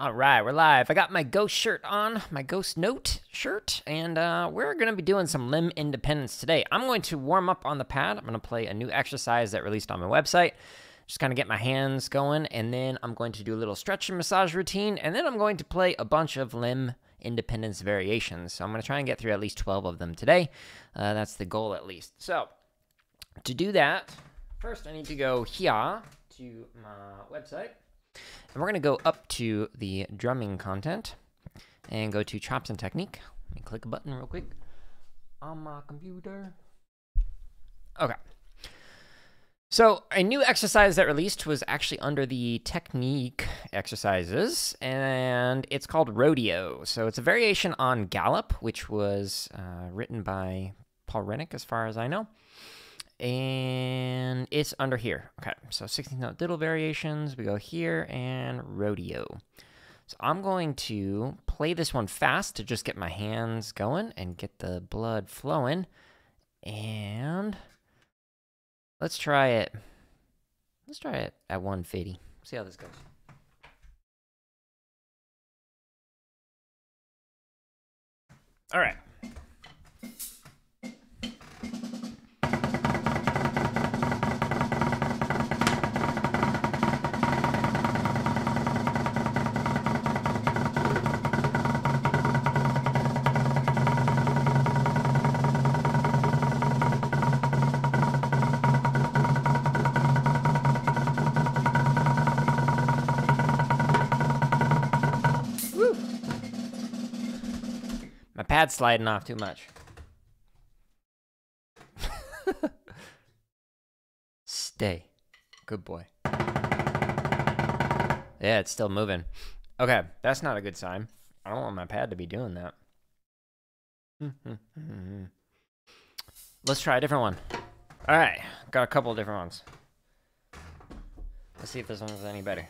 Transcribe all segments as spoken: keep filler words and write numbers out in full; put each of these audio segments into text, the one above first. All right, we're live. I got my ghost shirt on, my ghost note shirt, and uh, we're going to be doing some limb independence today. I'm going to warm up on the pad. I'm going to play a new exercise that released on my website. Just kind of get my hands going, and then I'm going to do a little stretch and massage routine, and then I'm going to play a bunch of limb independence variations. So I'm going to try and get through at least twelve of them today. Uh, that's the goal at least. So to do that, first I need to go here to my website. And we're going to go up to the drumming content and go to chops and technique. Let me click a button real quick on my computer. Okay. So a new exercise that released was actually under the technique exercises, and it's called Rodeo. So it's a variation on Gallop, which was uh, written by Paul Rennick, as far as I know. And it's under here. Okay, so sixteenth note diddle variations. We go here and Rodeo. So I'm going to play this one fast to just get my hands going and get the blood flowing. And let's try it. Let's try it at one fifty. See how this goes. All right. Pad's sliding off too much. Stay. Good boy. Yeah, it's still moving. Okay, that's not a good sign. I don't want my pad to be doing that. Let's try a different one. All right, got a couple of different ones. Let's see if this one's any better.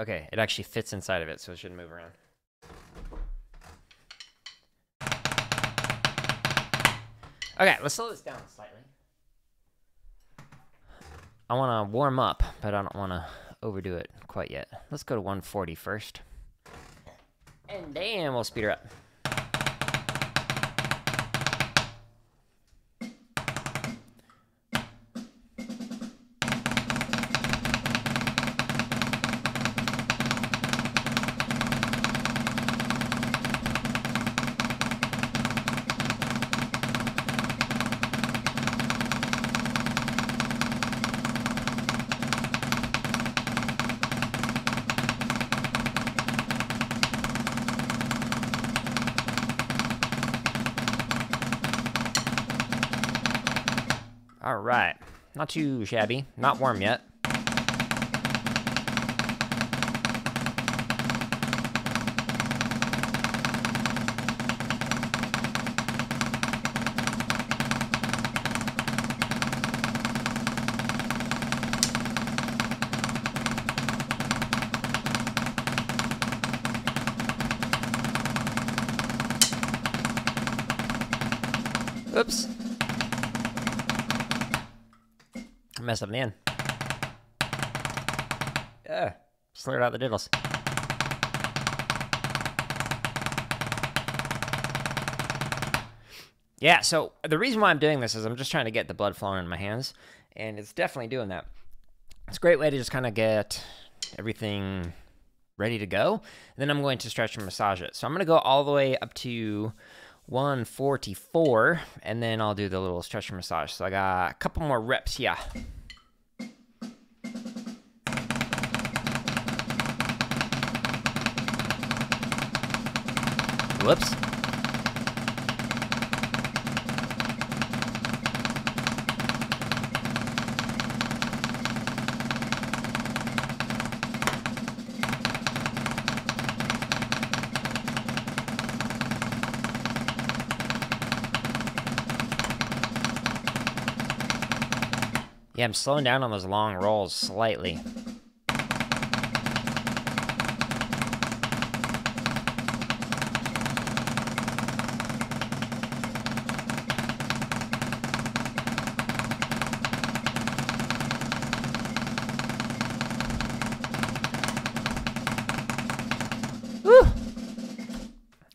Okay, it actually fits inside of it, so it shouldn't move around. Okay, let's slow this down slightly. I want to warm up, but I don't want to overdo it quite yet. Let's go to one forty first. And then we'll speed her up. All right, not too shabby, not warm yet. Oops. Mess up the end. Yeah, slurred out the diddles. Yeah, so the reason why I'm doing this is I'm just trying to get the blood flowing in my hands, and it's definitely doing that. It's a great way to just kind of get everything ready to go, and then I'm going to stretch and massage it. So I'm going to go all the way up to one forty-four, and then I'll do the little stretch and massage. So I got a couple more reps here. Whoops. Yeah, I'm slowing down on those long rolls slightly.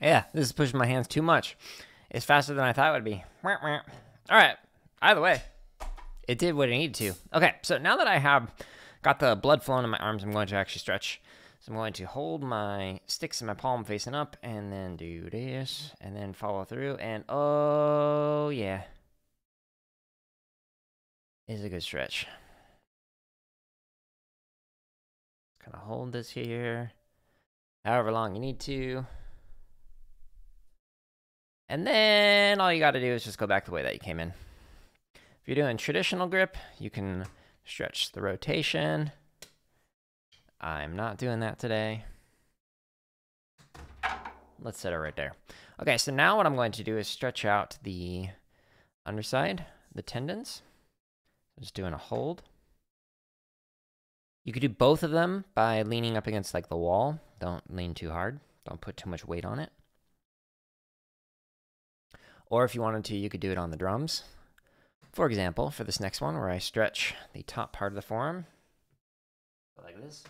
Yeah, this is pushing my hands too much. It's faster than I thought it would be. All right, either way, it did what it needed to. Okay, so now that I have got the blood flowing in my arms, I'm going to actually stretch. So I'm going to hold my sticks in my palm facing up and then do this and then follow through. And oh yeah, it's a good stretch. Kind of hold this here, however long you need to. And then all you got to do is just go back the way that you came in. If you're doing traditional grip, you can stretch the rotation. I'm not doing that today. Let's set it right there. Okay, so now what I'm going to do is stretch out the underside, the tendons. I'm just doing a hold. You could do both of them by leaning up against like the wall. Don't lean too hard. Don't put too much weight on it. Or if you wanted to, you could do it on the drums. For example, for this next one where I stretch the top part of the forearm, like this.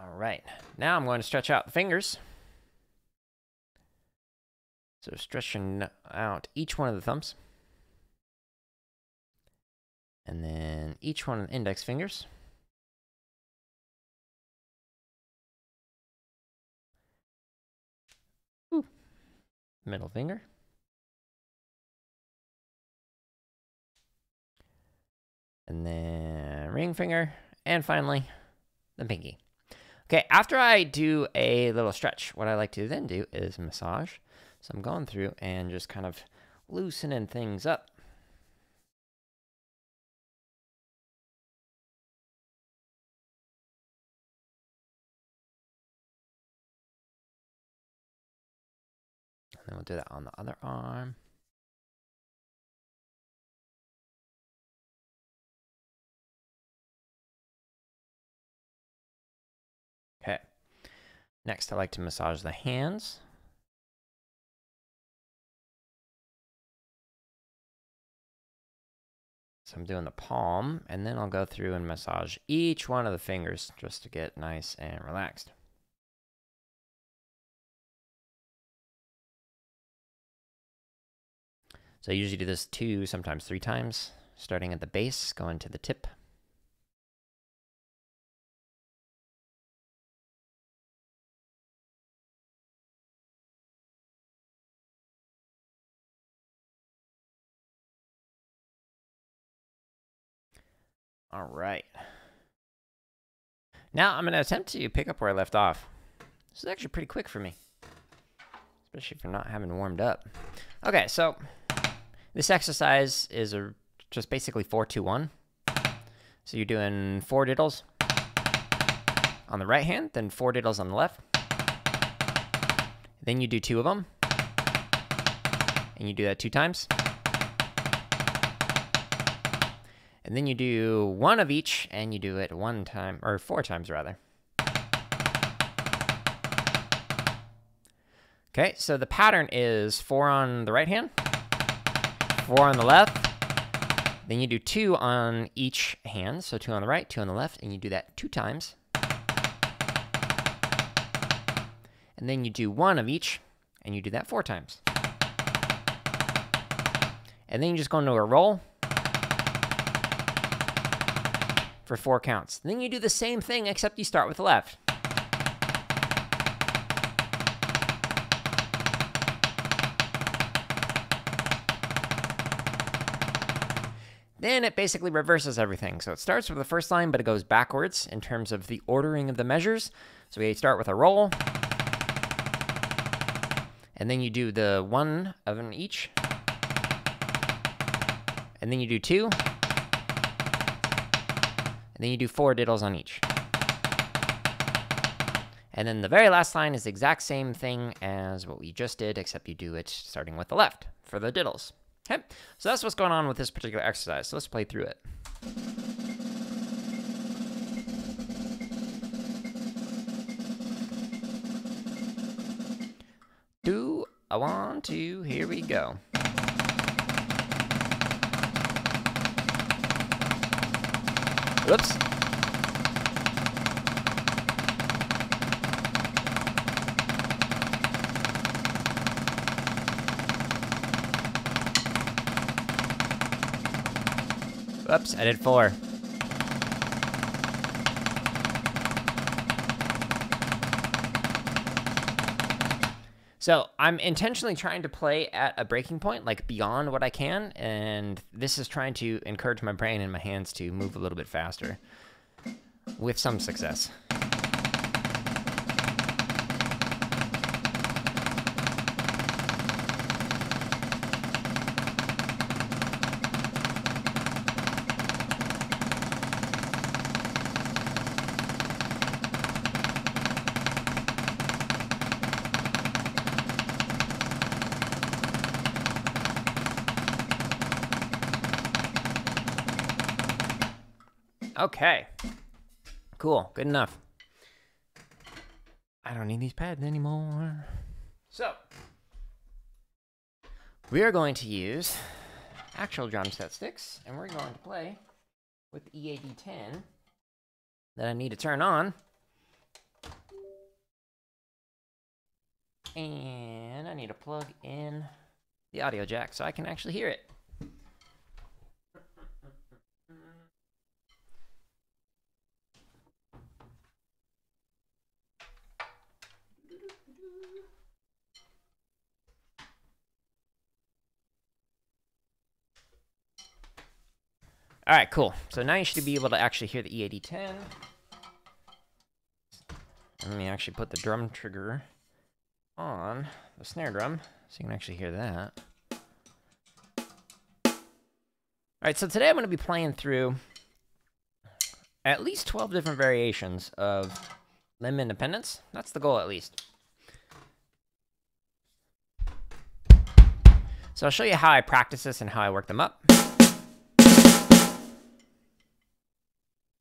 All right, now I'm going to stretch out the fingers. So stretching out each one of the thumbs. And then each one of the index fingers. Ooh. Middle finger. And then ring finger. And finally, the pinky. Okay, after I do a little stretch, what I like to then do is massage. So I'm going through and just kind of loosening things up. And then we'll do that on the other arm. Okay. Next, I like to massage the hands. So I'm doing the palm, and then I'll go through and massage each one of the fingers just to get nice and relaxed. So I usually do this two, sometimes three times, starting at the base, going to the tip. All right. Now I'm going to attempt to pick up where I left off. This is actually pretty quick for me, especially for not having warmed up. Okay, so this exercise is a, just basically four two one. So you're doing four diddles on the right hand, then four diddles on the left. Then you do two of them, and you do that two times. And then you do one of each, and you do it one time, or four times rather. Okay, so the pattern is four on the right hand, four on the left, then you do two on each hand, so two on the right, two on the left, and you do that two times. And then you do one of each, and you do that four times. And then you just go into a roll for four counts. Then you do the same thing, except you start with the left. Then it basically reverses everything. So it starts with the first line, but it goes backwards in terms of the ordering of the measures. So we start with a roll, and then you do the one of them each, and then you do two, and then you do four diddles on each. And then the very last line is the exact same thing as what we just did, except you do it starting with the left for the diddles. Okay, so that's what's going on with this particular exercise. So let's play through it. Do, I want to, here we go. Whoops. Whoops, I did four. So I'm intentionally trying to play at a breaking point, like beyond what I can, and this is trying to encourage my brain and my hands to move a little bit faster, with some success. Okay, cool, good enough. I don't need these pads anymore. So, we are going to use actual drum set sticks, and we're going to play with the E A D ten that I need to turn on. And I need to plug in the audio jack so I can actually hear it. All right, cool. So now you should be able to actually hear the E A D ten. Let me actually put the drum trigger on the snare drum so you can actually hear that. All right, so today I'm gonna be playing through at least twelve different variations of Limb Independence. That's the goal, at least. So I'll show you how I practice this and how I work them up.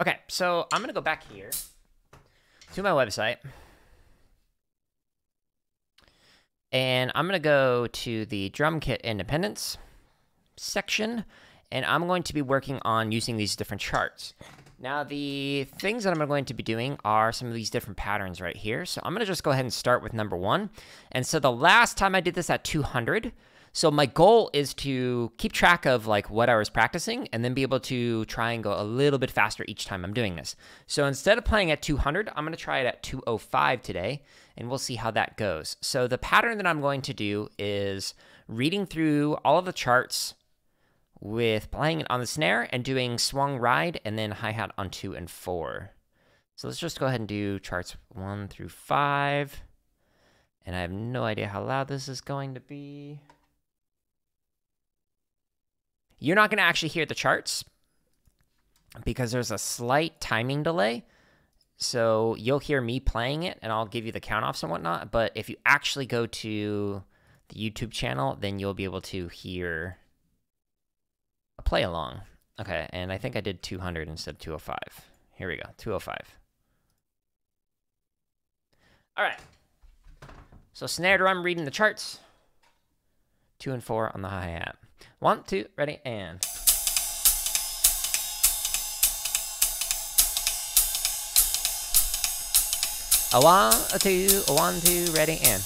Okay, so I'm gonna go back here to my website, and I'm gonna go to the drum kit independence section, and I'm going to be working on using these different charts. Now, the things that I'm going to be doing are some of these different patterns right here. So I'm gonna just go ahead and start with number one. And so the last time I did this at two hundred, so my goal is to keep track of like what I was practicing and then be able to try and go a little bit faster each time I'm doing this. So instead of playing at two hundred, I'm gonna try it at two oh five today, and we'll see how that goes. So the pattern that I'm going to do is reading through all of the charts with playing it on the snare and doing swung ride and then hi-hat on two and four. So let's just go ahead and do charts one through five. And I have no idea how loud this is going to be. You're not going to actually hear the charts because there's a slight timing delay. So you'll hear me playing it and I'll give you the count offs and whatnot. But if you actually go to the YouTube channel, then you'll be able to hear a play along. Okay, and I think I did two hundred instead of two oh five. Here we go, two oh five. All right. So snare drum reading the charts. Two and four on the hi-hat. One, two, ready, and... A one, a two, a one, two, ready, and...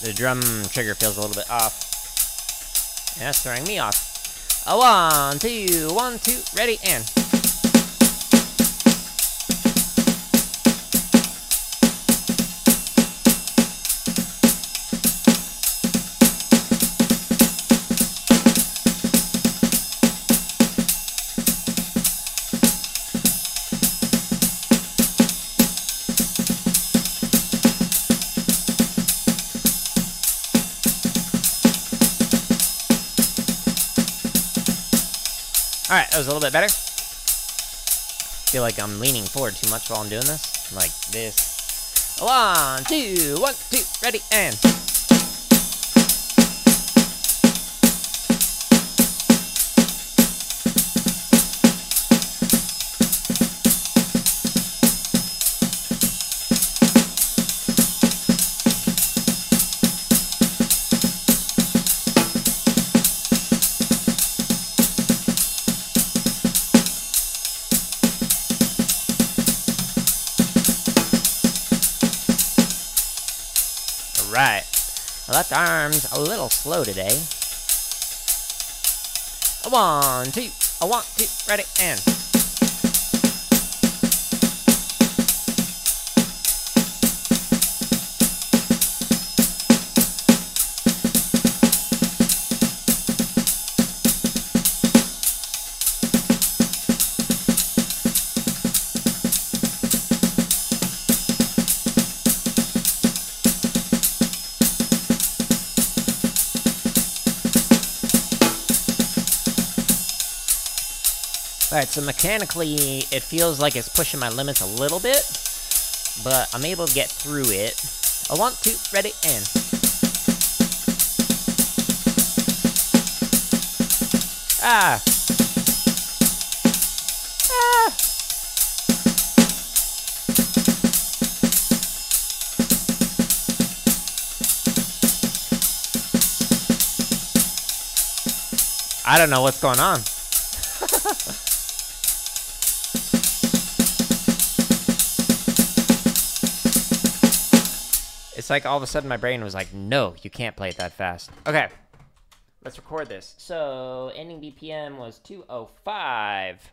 The drum trigger feels a little bit off. And that's throwing me off. A one, two, one, two, ready, and... All right, that was a little bit better. feel like I'm leaning forward too much while I'm doing this. Like this. One, two, one, two, ready, and... Left arm's a little slow today. A one, two, a one, two, ready, and... Alright, so mechanically, it feels like it's pushing my limits a little bit, but I'm able to get through it. I want to, ready, and... Ah! Ah! I don't know what's going on. It's like all of a sudden my brain was like, no, you can't play it that fast. Okay, let's record this. So ending B P M was two oh five.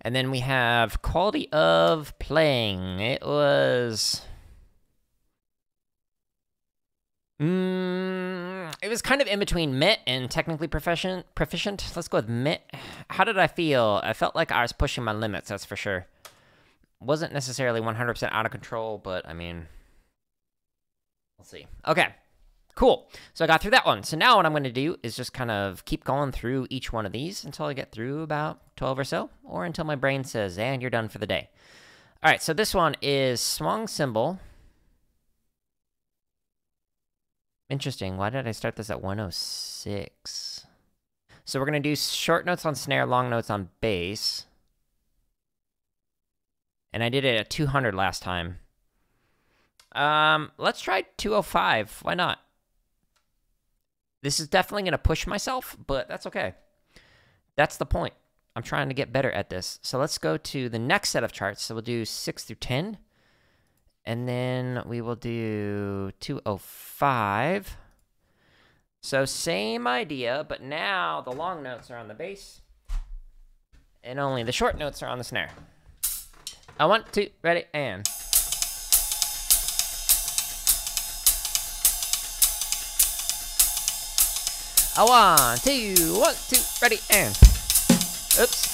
And then we have quality of playing. It was... Mm, it was kind of in between meh and technically proficient. proficient. Let's go with meh. How did I feel? I felt like I was pushing my limits, that's for sure. Wasn't necessarily one hundred percent out of control, but I mean, we'll see. Okay, cool. So I got through that one. So now what I'm going to do is just kind of keep going through each one of these until I get through about twelve or so, or until my brain says, and you're done for the day. All right, so this one is swung cymbal. Interesting. Why did I start this at one oh six? So we're going to do short notes on snare, long notes on bass. And I did it at two hundred last time. Um, let's try two oh five. Why not? This is definitely going to push myself, but that's okay. That's the point. I'm trying to get better at this. So let's go to the next set of charts. So we'll do six through ten. And then we will do two oh five. So same idea, but now the long notes are on the bass. And only the short notes are on the snare. I want to, ready, and... I want to, one, two, ready, and... Oops.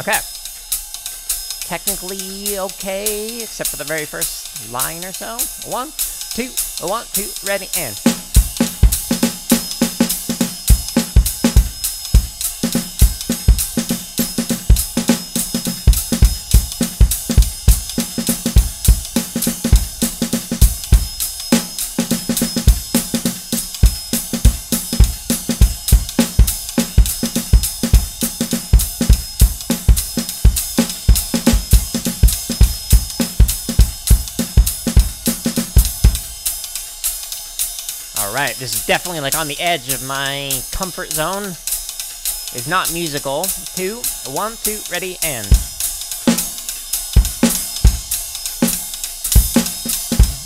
Okay, technically okay, except for the very first line or so. One, two, one, two, ready, and... Alright, this is definitely like on the edge of my comfort zone. It's not musical. Two, one, two, ready, and...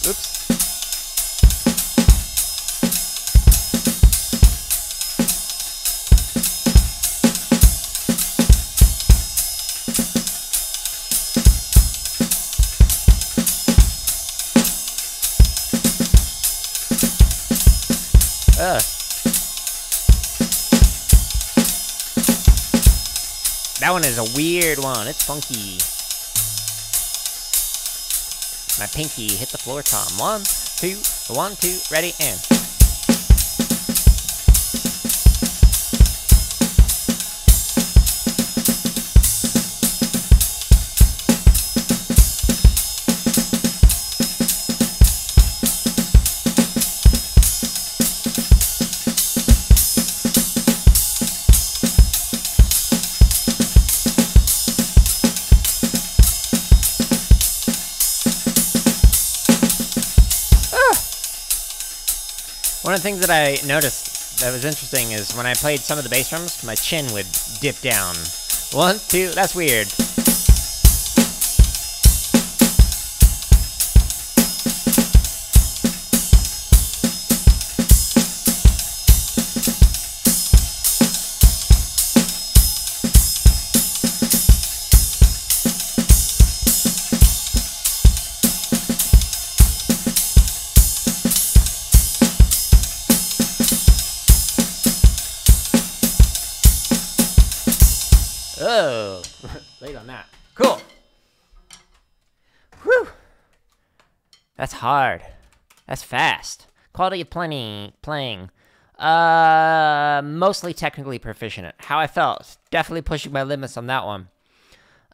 Oops. Yeah. That one is a weird one. It's funky. My pinky hit the floor, Tom. One, two, one, two, ready, and... One of the things that I noticed that was interesting is when I played some of the bass drums, my chin would dip down. One, two, that's weird. Oh, late on that. Cool. Whew. That's hard. That's fast. Quality of plenty playing. Uh, mostly technically proficient. How I felt. Definitely pushing my limits on that one.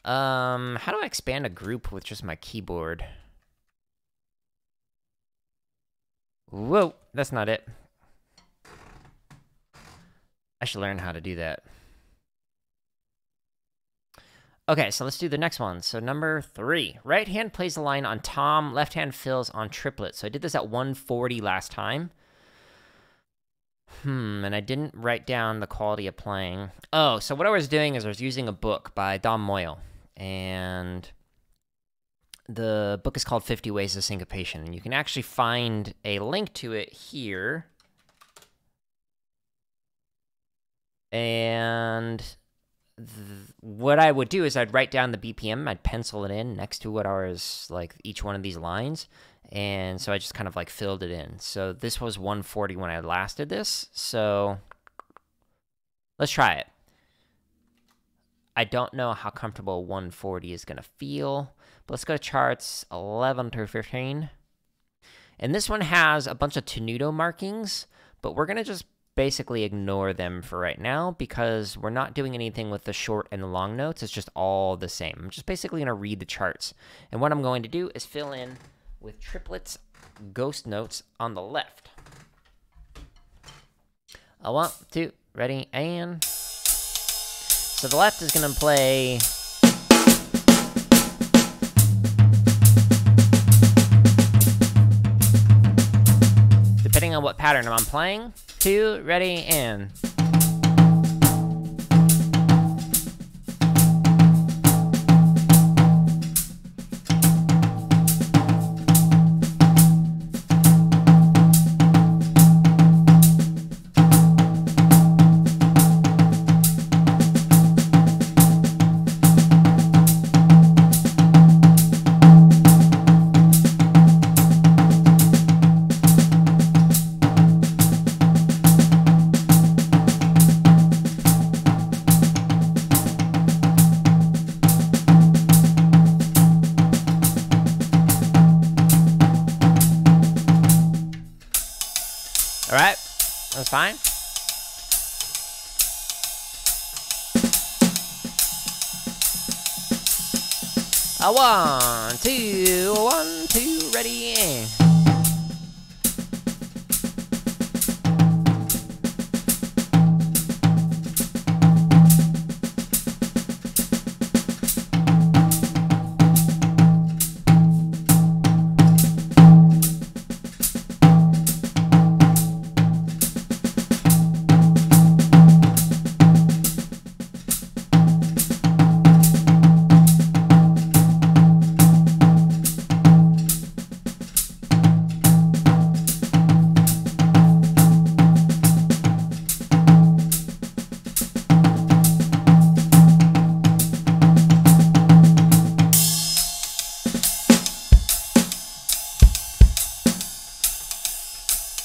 Um, how do I expand a group with just my keyboard? Whoa, that's not it. I should learn how to do that. Okay, so let's do the next one. So number three, right hand plays the line on tom, left hand fills on triplet. So I did this at one forty last time. Hmm, and I didn't write down the quality of playing. Oh, so what I was doing is I was using a book by Dom Moyle. And the book is called fifty Ways to Syncopation. And you can actually find a link to it here. And... what I would do is I'd write down the B P M, I'd pencil it in next to what ours, like each one of these lines, and so I just kind of like filled it in. So this was one forty when I last did this, so let's try it. I don't know how comfortable one forty is going to feel, but let's go to charts eleven through fifteen. And this one has a bunch of tenuto markings, but we're going to just basically ignore them for right now because we're not doing anything with the short and the long notes. It's just all the same. I'm just basically going to read the charts. And what I'm going to do is fill in with triplets, ghost notes on the left. I want to, ready, and... so the left is going to play... depending on what pattern I'm playing. Two, ready, and. Fine. A one, two, one, two, ready, and.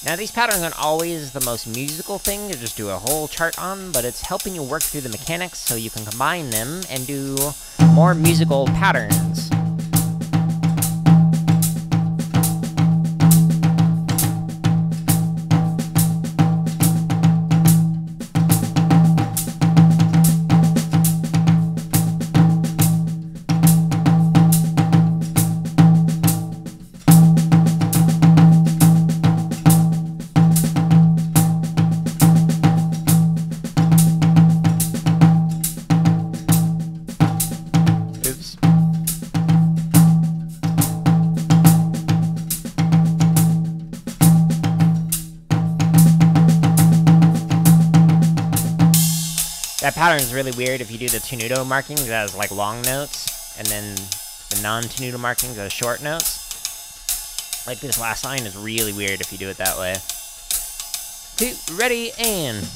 Now, these patterns aren't always the most musical thing to just do a whole chart on, but it's helping you work through the mechanics so you can combine them and do more musical patterns. That pattern is really weird if you do the tenuto markings as like long notes, and then the non-tenuto markings as short notes. Like this last line is really weird if you do it that way. Two, ready, and...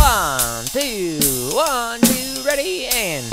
One, two, one, two, ready, and...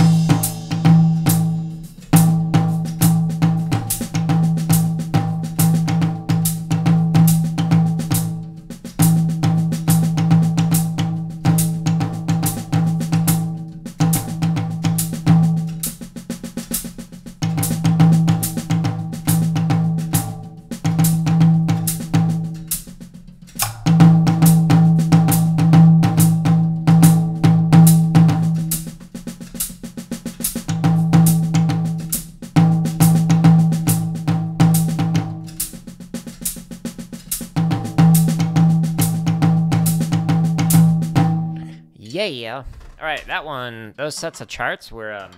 Yeah. Alright, that one, those sets of charts were um,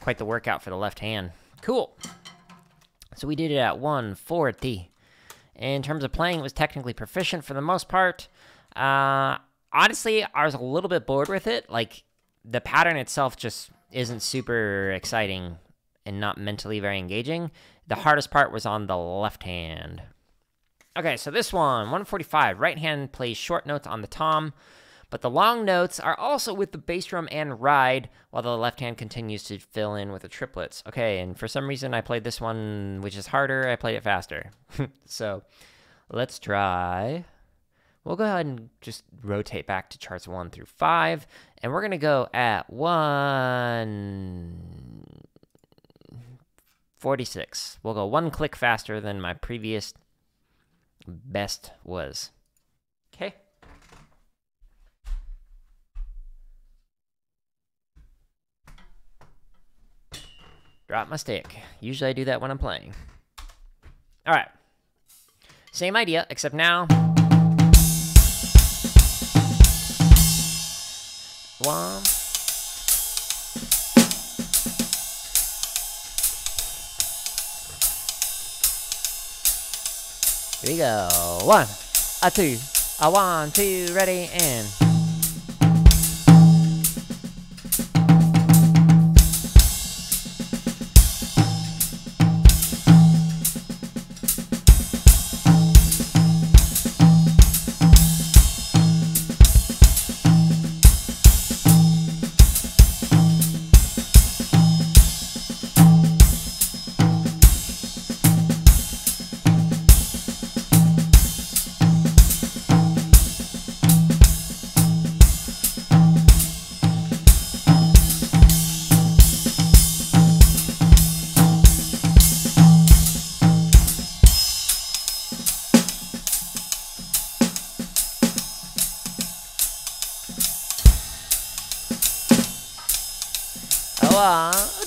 quite the workout for the left hand. Cool. So we did it at one forty. In terms of playing, it was technically proficient for the most part. Uh, honestly, I was a little bit bored with it. Like, the pattern itself just isn't super exciting and not mentally very engaging. The hardest part was on the left hand. Okay, so this one, one forty-five, right hand plays short notes on the tom, but the long notes are also with the bass drum and ride, while the left hand continues to fill in with the triplets. Okay, and for some reason I played this one, which is harder, I played it faster. So, let's try. We'll go ahead and just rotate back to charts one through five, and we're gonna go at one forty-six. We'll go one click faster than my previous best was. Okay. Drop my stick. Usually I do that when I'm playing. All right. Same idea, except now. One. Here we go. One, a two, a one, two, ready, and...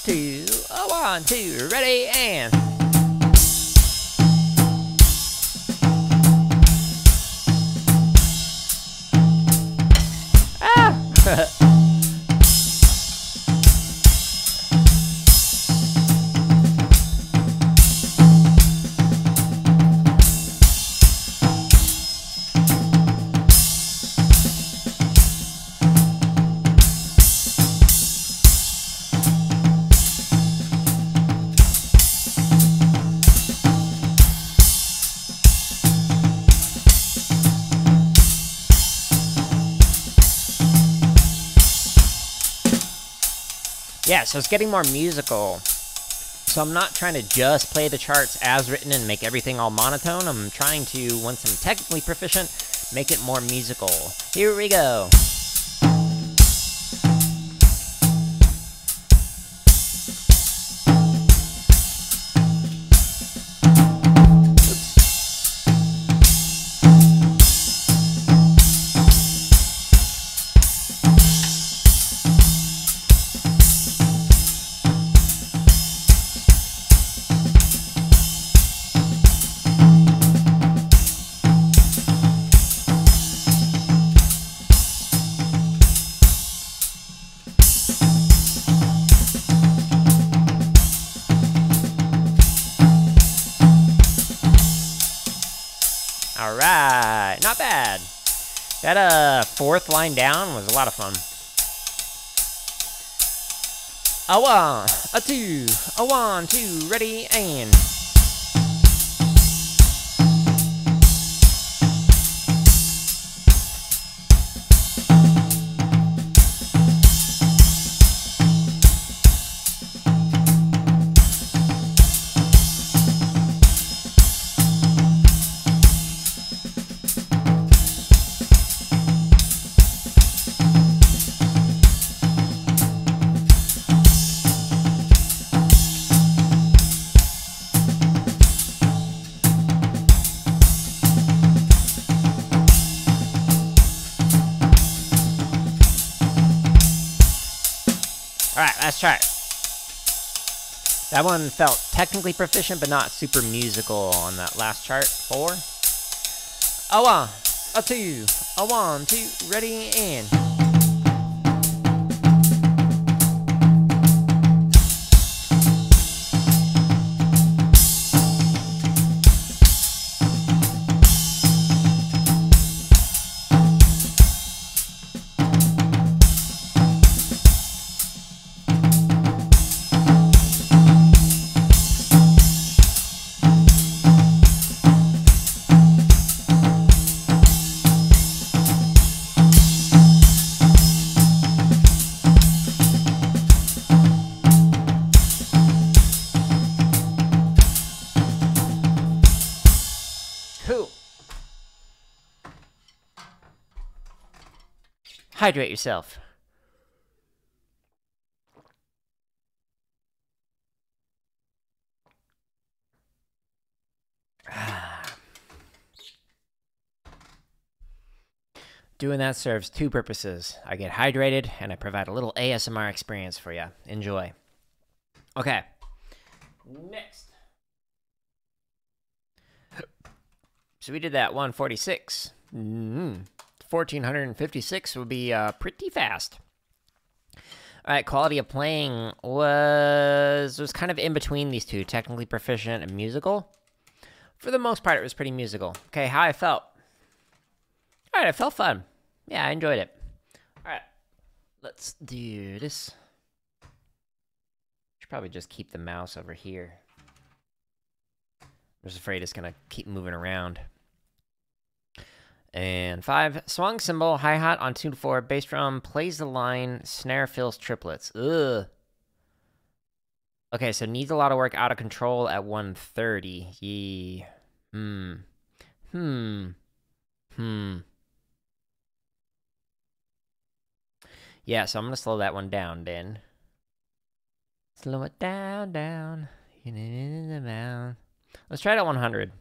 two, a one, two, ready, and... Ah! Yeah, so it's getting more musical. So I'm not trying to just play the charts as written and make everything all monotone. I'm trying to, once I'm technically proficient, make it more musical. Here we go. That uh, fourth line down was a lot of fun. A one, a two, a one, two, ready, and... Let's try it. That one felt technically proficient, but not super musical on that last chart. Four. A one, a two, a one, two, ready, and... Hydrate yourself. Doing that serves two purposes. I get hydrated and I provide a little A S M R experience for you. Enjoy. Okay. Next. So we did that one forty-six. Mm-hmm. fourteen fifty-six would be uh, pretty fast. All right, quality of playing was was kind of in between these two, technically proficient and musical. For the most part, it was pretty musical. Okay, how I felt. All right, it felt fun. Yeah, I enjoyed it. All right, let's do this. Should probably just keep the mouse over here. I'm just afraid it's gonna keep moving around. And five, swung cymbal, hi-hat on two to four, bass drum, plays the line, snare fills triplets. Ugh. Okay, so needs a lot of work, out of control at one thirty. Yee. Hmm. Hmm. Hmm. Yeah, so I'm going to slow that one down, then. Slow it down, down. Let's try it at one hundred.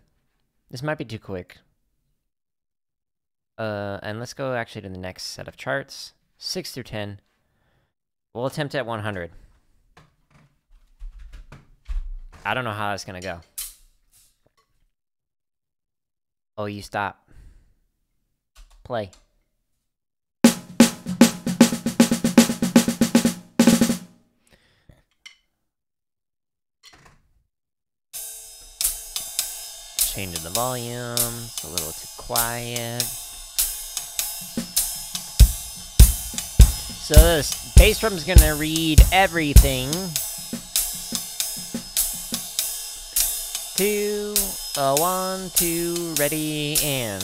This might be too quick. Uh, and let's go actually to the next set of charts, six through ten. We'll attempt at one hundred. I don't know how that's gonna go. Oh, you stop. Play. Changing the volume, it's a little too quiet. So this bass drum's gonna read everything two, a one, two, ready, and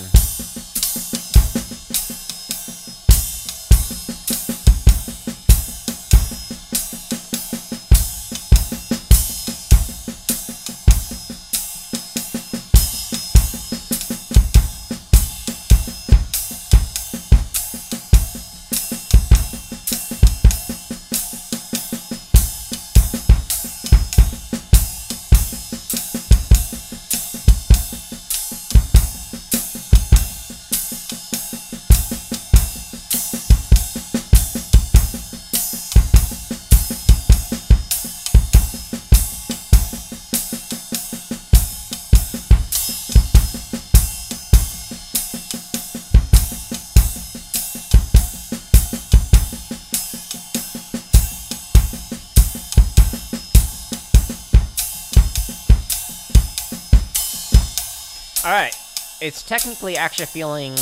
it's technically actually feeling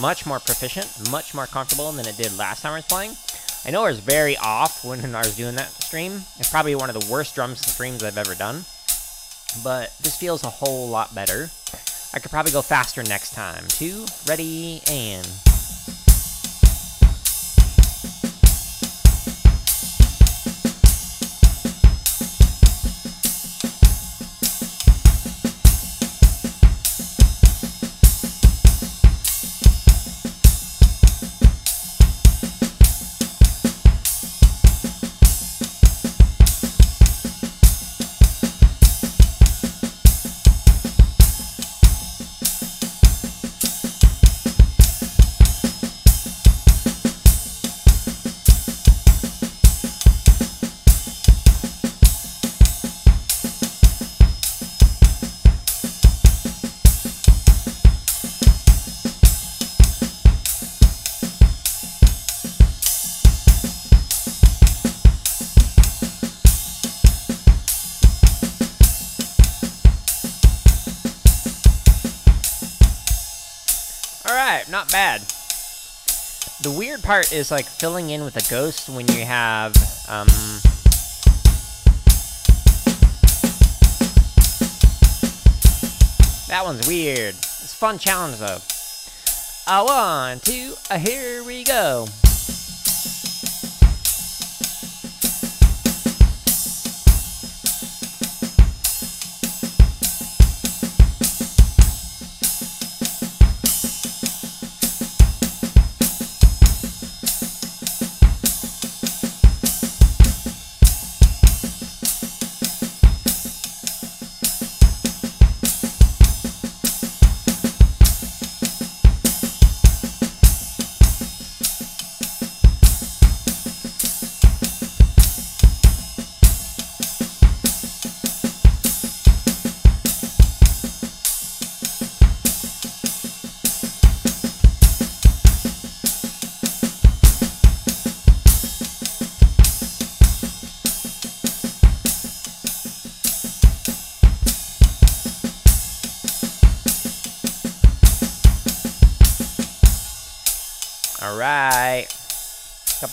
much more proficient, much more comfortable than it did last time I was playing. I know I was very off when I was doing that stream. It's probably one of the worst drum streams I've ever done. But this feels a whole lot better. I could probably go faster next time. Two, ready, and... Not bad. The weird part is like filling in with a ghost when you have um, that one's weird. It's a fun challenge though. A one, two, a here we go.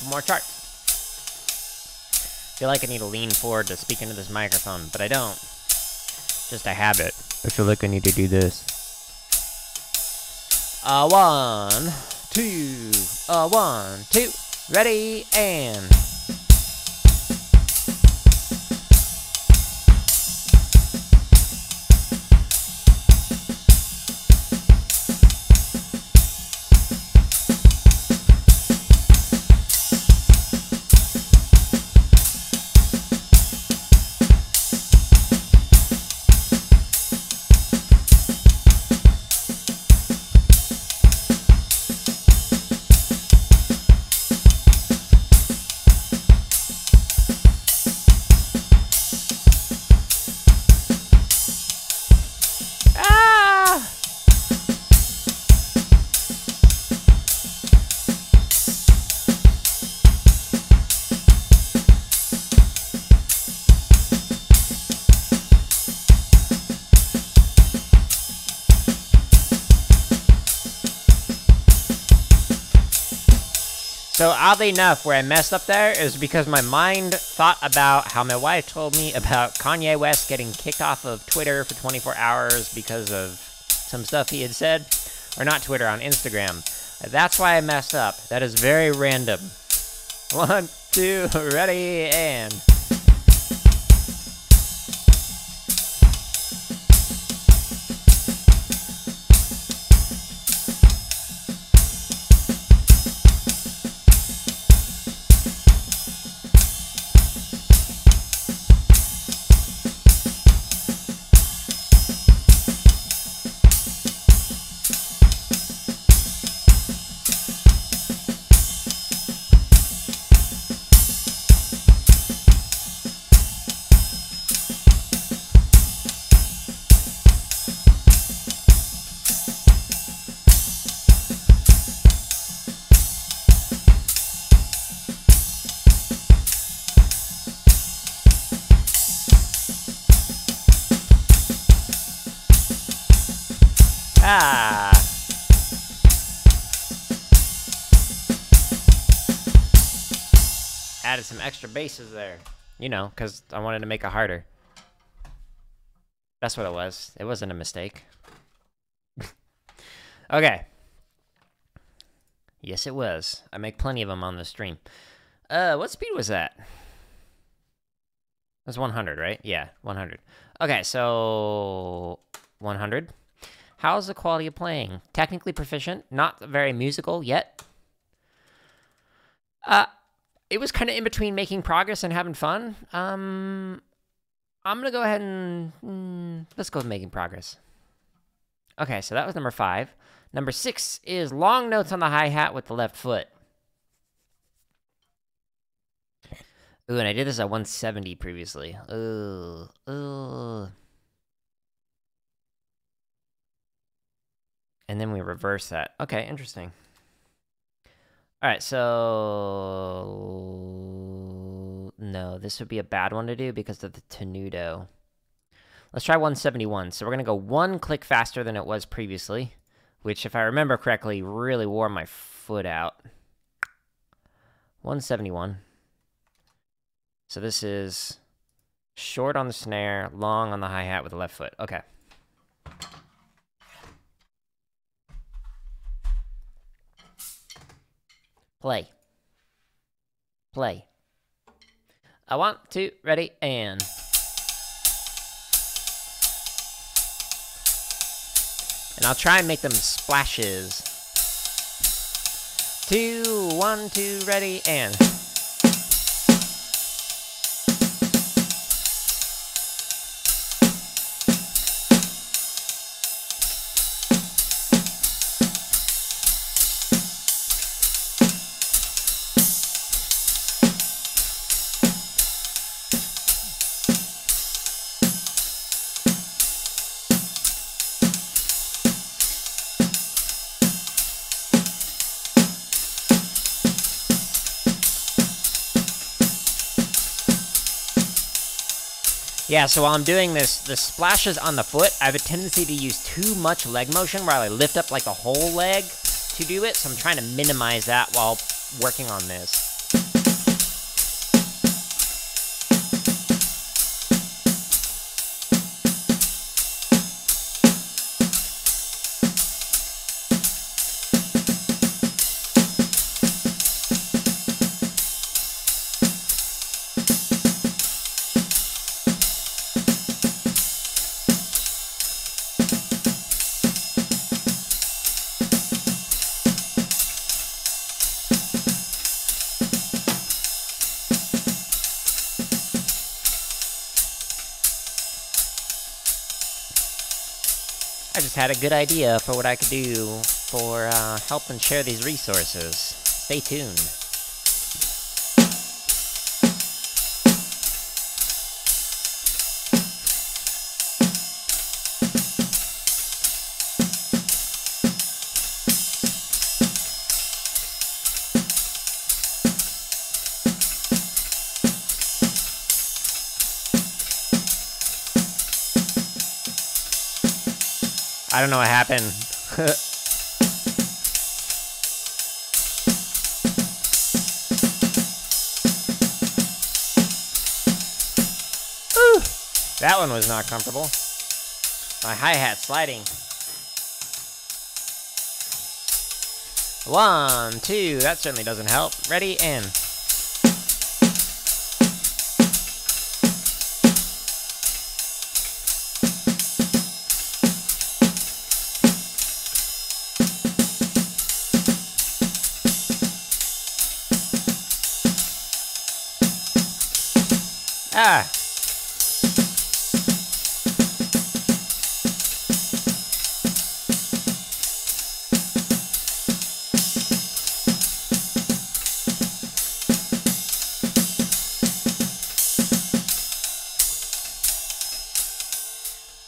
More chart. I feel like I need to lean forward to speak into this microphone, but I don't. Just a habit. I feel like I need to do this. A one, two, a one, two, ready, and... So oddly enough, where I messed up there is because my mind thought about how my wife told me about Kanye West getting kicked off of Twitter for twenty-four hours because of some stuff he had said. Or not Twitter, on Instagram. That's why I messed up. That is very random. One, two, ready, and... Ah. Added some extra bases there. You know, because I wanted to make it harder. That's what it was. It wasn't a mistake. Okay. Yes, it was. I make plenty of them on the stream. Uh, what speed was that? That's one hundred, right? Yeah, one hundred. Okay, so... one hundred. How's the quality of playing? Technically proficient, not very musical yet. Uh, it was kind of in between making progress and having fun. Um, I'm gonna go ahead and mm, let's go with making progress. Okay, so that was number five. Number six is long notes on the hi-hat with the left foot. Ooh, and I did this at one seventy previously. Ooh, ooh. And then we reverse that. Okay, interesting. All right, so... No, this would be a bad one to do because of the tenuto. Let's try one seventy-one. So we're going to go one click faster than it was previously, which, if I remember correctly, really wore my foot out. one seventy-one. So this is short on the snare, long on the hi-hat with the left foot. Okay. Play. Play. I want to, ready, and... And I'll try and make them splashes. Two, one, two, ready, and... Yeah, so while I'm doing this, the splashes on the foot, I have a tendency to use too much leg motion where I lift up like the whole leg to do it, so I'm trying to minimize that while working on this. Had a good idea for what I could do for uh, help and share these resources. Stay tuned. I don't know what happened. That one was not comfortable. My hi-hat sliding. One, two, that certainly doesn't help. Ready, and... Ah!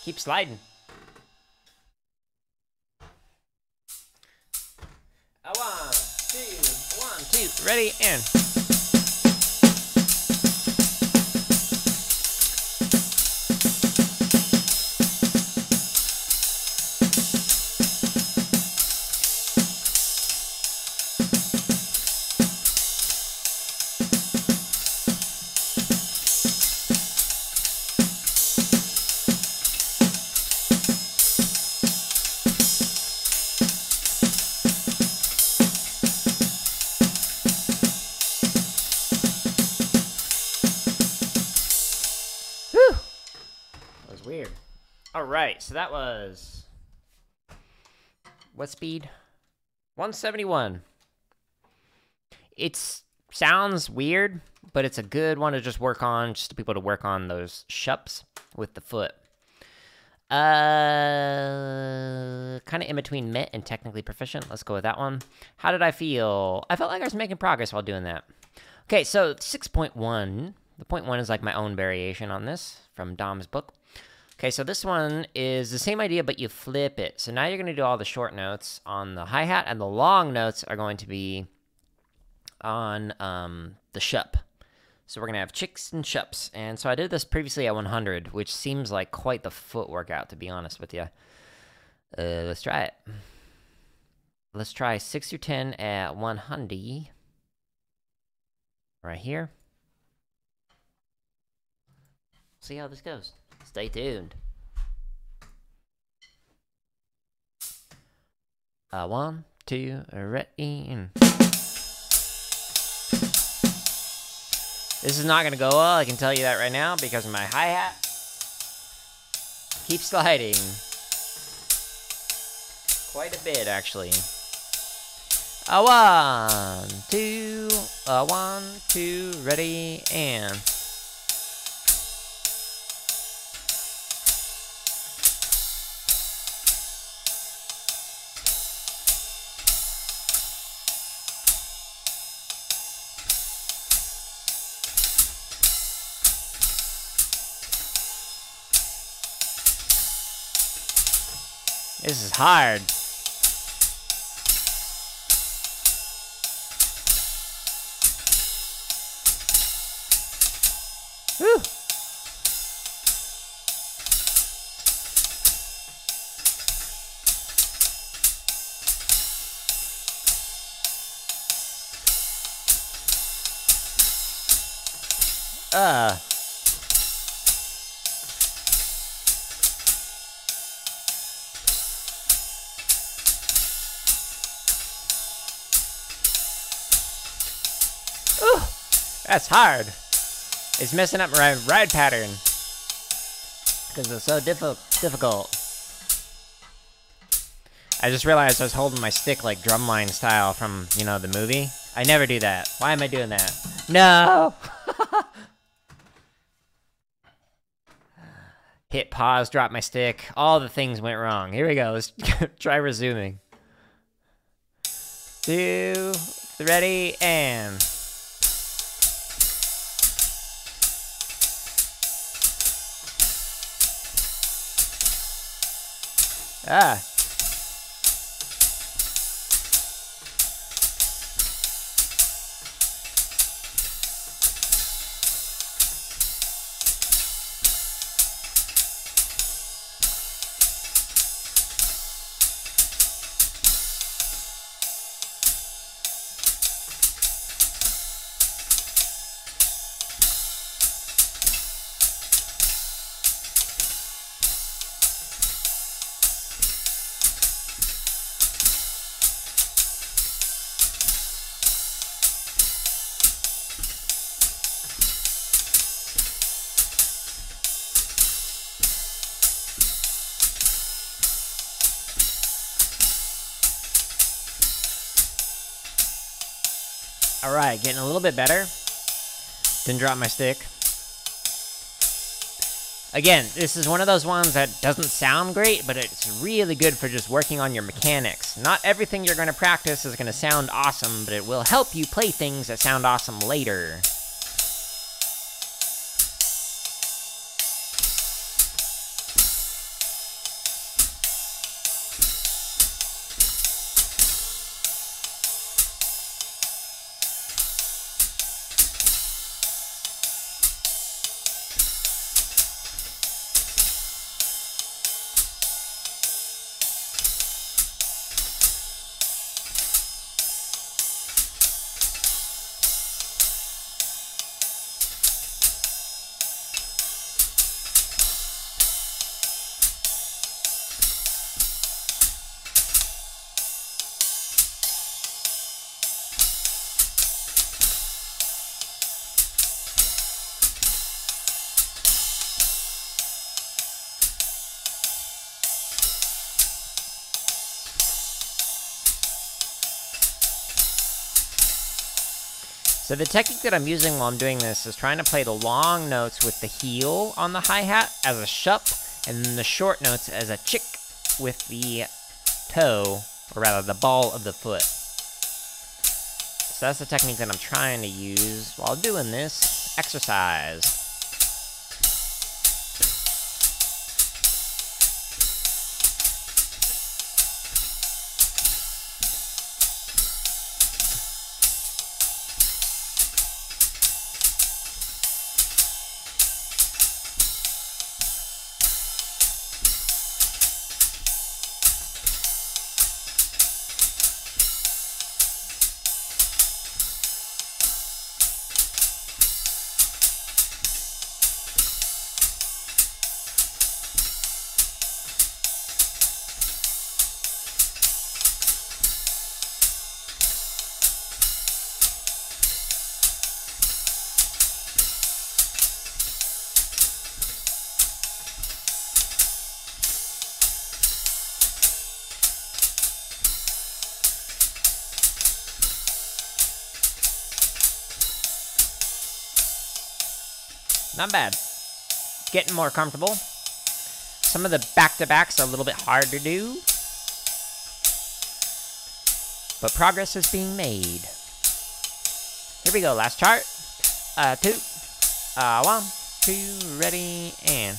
Keep sliding. A one, two, one, two, ready, and... Alright, so that was, what speed? one seventy-one. It sounds weird, but it's a good one to just work on, just to people to work on those shups with the foot. Uh, kind of in between mint and technically proficient. Let's go with that one. How did I feel? I felt like I was making progress while doing that. Okay, so six point one. The point one is like my own variation on this from Dom's book. Okay, so this one is the same idea, but you flip it. So now you're going to do all the short notes on the hi-hat, and the long notes are going to be on um, the shup. So we're going to have chicks and shups. And so I did this previously at one hundred, which seems like quite the foot workout, to be honest with you. Uh, let's try it. Let's try six through ten at one hundred. Right here. See how this goes. Stay tuned. Uh, one, two, ready. This is not gonna go well, I can tell you that right now, because of my hi-hat. Keep sliding. Quite a bit, actually. A uh, one, two, uh, one, two, ready, and... This is hard. Whew. Uh. That's hard. It's messing up my ride pattern because it's so diffi difficult. I just realized I was holding my stick like drumline style from, you know, the movie. I never do that. Why am I doing that? No! Hit pause, drop my stick. All the things went wrong. Here we go. Let's try resuming. Two, ready, and... Ah. All right, getting a little bit better. Didn't drop my stick. Again, this is one of those ones that doesn't sound great, but it's really good for just working on your mechanics. Not everything you're going to practice is going to sound awesome, but it will help you play things that sound awesome later. So the technique that I'm using while I'm doing this is trying to play the long notes with the heel on the hi-hat as a shup, and then the short notes as a chick with the toe, or rather the ball of the foot. So that's the technique that I'm trying to use while doing this exercise. Not bad. Getting more comfortable. Some of the back-to-backs are a little bit hard to do, but progress is being made. Here we go. Last chart. Uh, two. Uh, one, two. Ready and.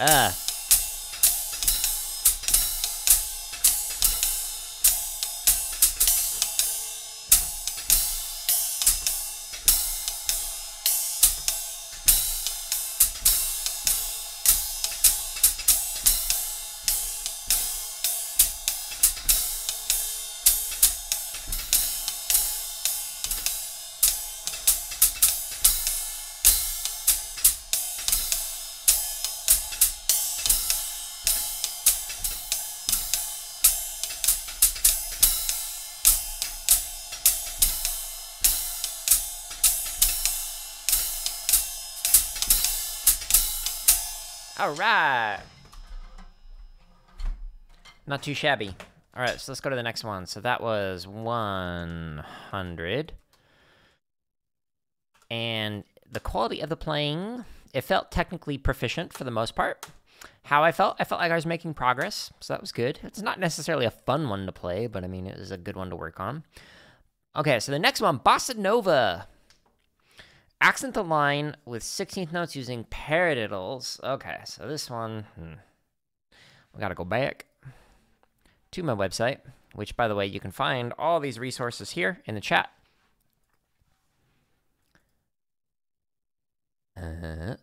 Uh. All right. Not too shabby. All right, so let's go to the next one. So that was one hundred. And the quality of the playing, it felt technically proficient for the most part. How I felt, I felt like I was making progress, so that was good. It's not necessarily a fun one to play, but I mean, it was a good one to work on. Okay, so the next one, Bossa Nova. Accent the line with sixteenth notes using paradiddles. Okay, so this one, hmm. we gotta go back to my website, which, by the way, you can find all these resources here in the chat. Uh,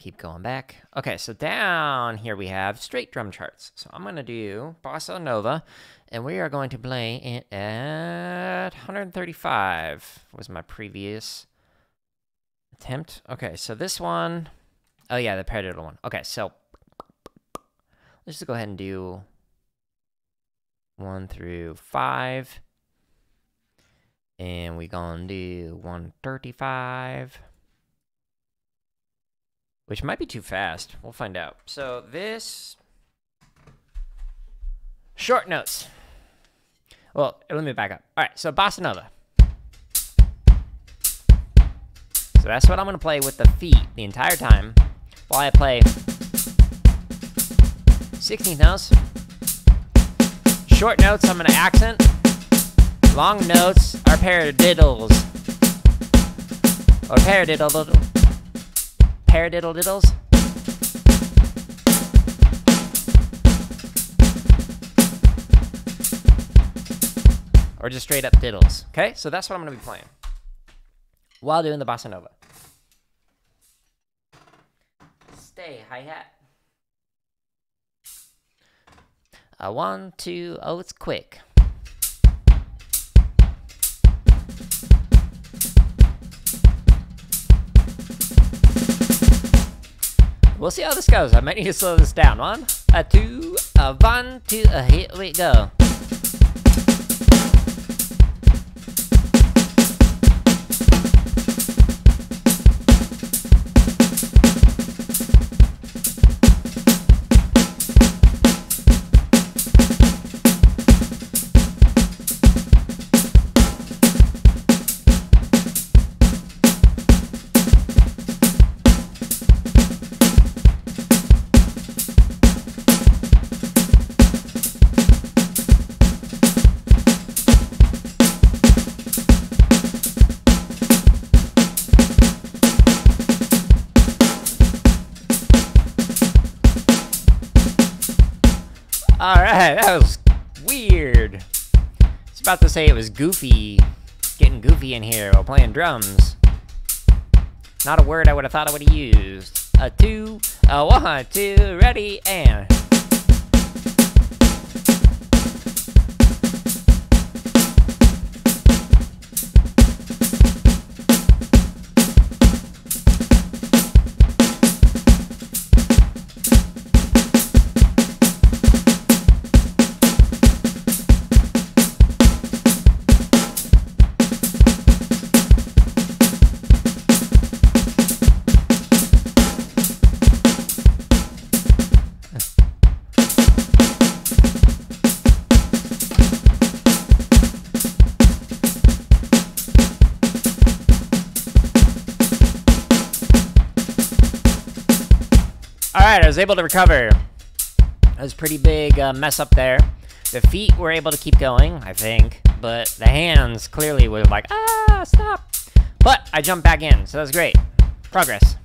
keep going back. Okay, so down here we have straight drum charts. So I'm gonna do Bossa Nova, and we are going to play it at one thirty-five, was my previous attempt. Okay, so this one, oh yeah, the paradiddle one. Okay, so let's just go ahead and do one through five. And we gonna do one thirty-five. Which might be too fast. We'll find out. So this... short notes. Well, let me back up. All right, so Bossa Nova. So that's what I'm gonna play with the feet the entire time while I play sixteenth notes. Short notes, I'm gonna accent. Long notes are paradiddles. Or paradiddle. Paradiddle diddles. Or just straight up diddles. Okay, so that's what I'm gonna be playing while doing the Bossa Nova. Stay, hi-hat. Uh, one, two, oh, it's quick. We'll see how this goes. I might need to slow this down. One, a two, a one, two, a here we go. To say it was goofy, getting goofy in here while playing drums. Not a word I would have thought I would have used. A two, a one, two, ready, and... Alright, I was able to recover. That was a pretty big uh, mess up there. The feet were able to keep going, I think, but the hands clearly were like, ah, stop. But I jumped back in, so that was great. Progress.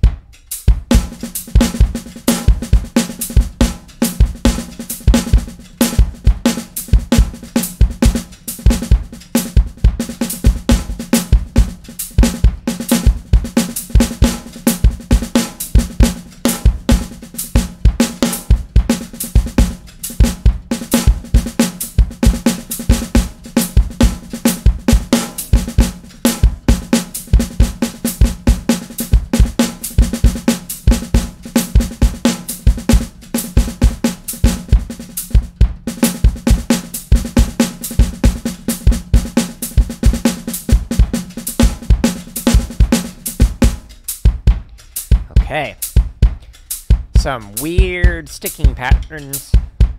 Some weird sticking patterns,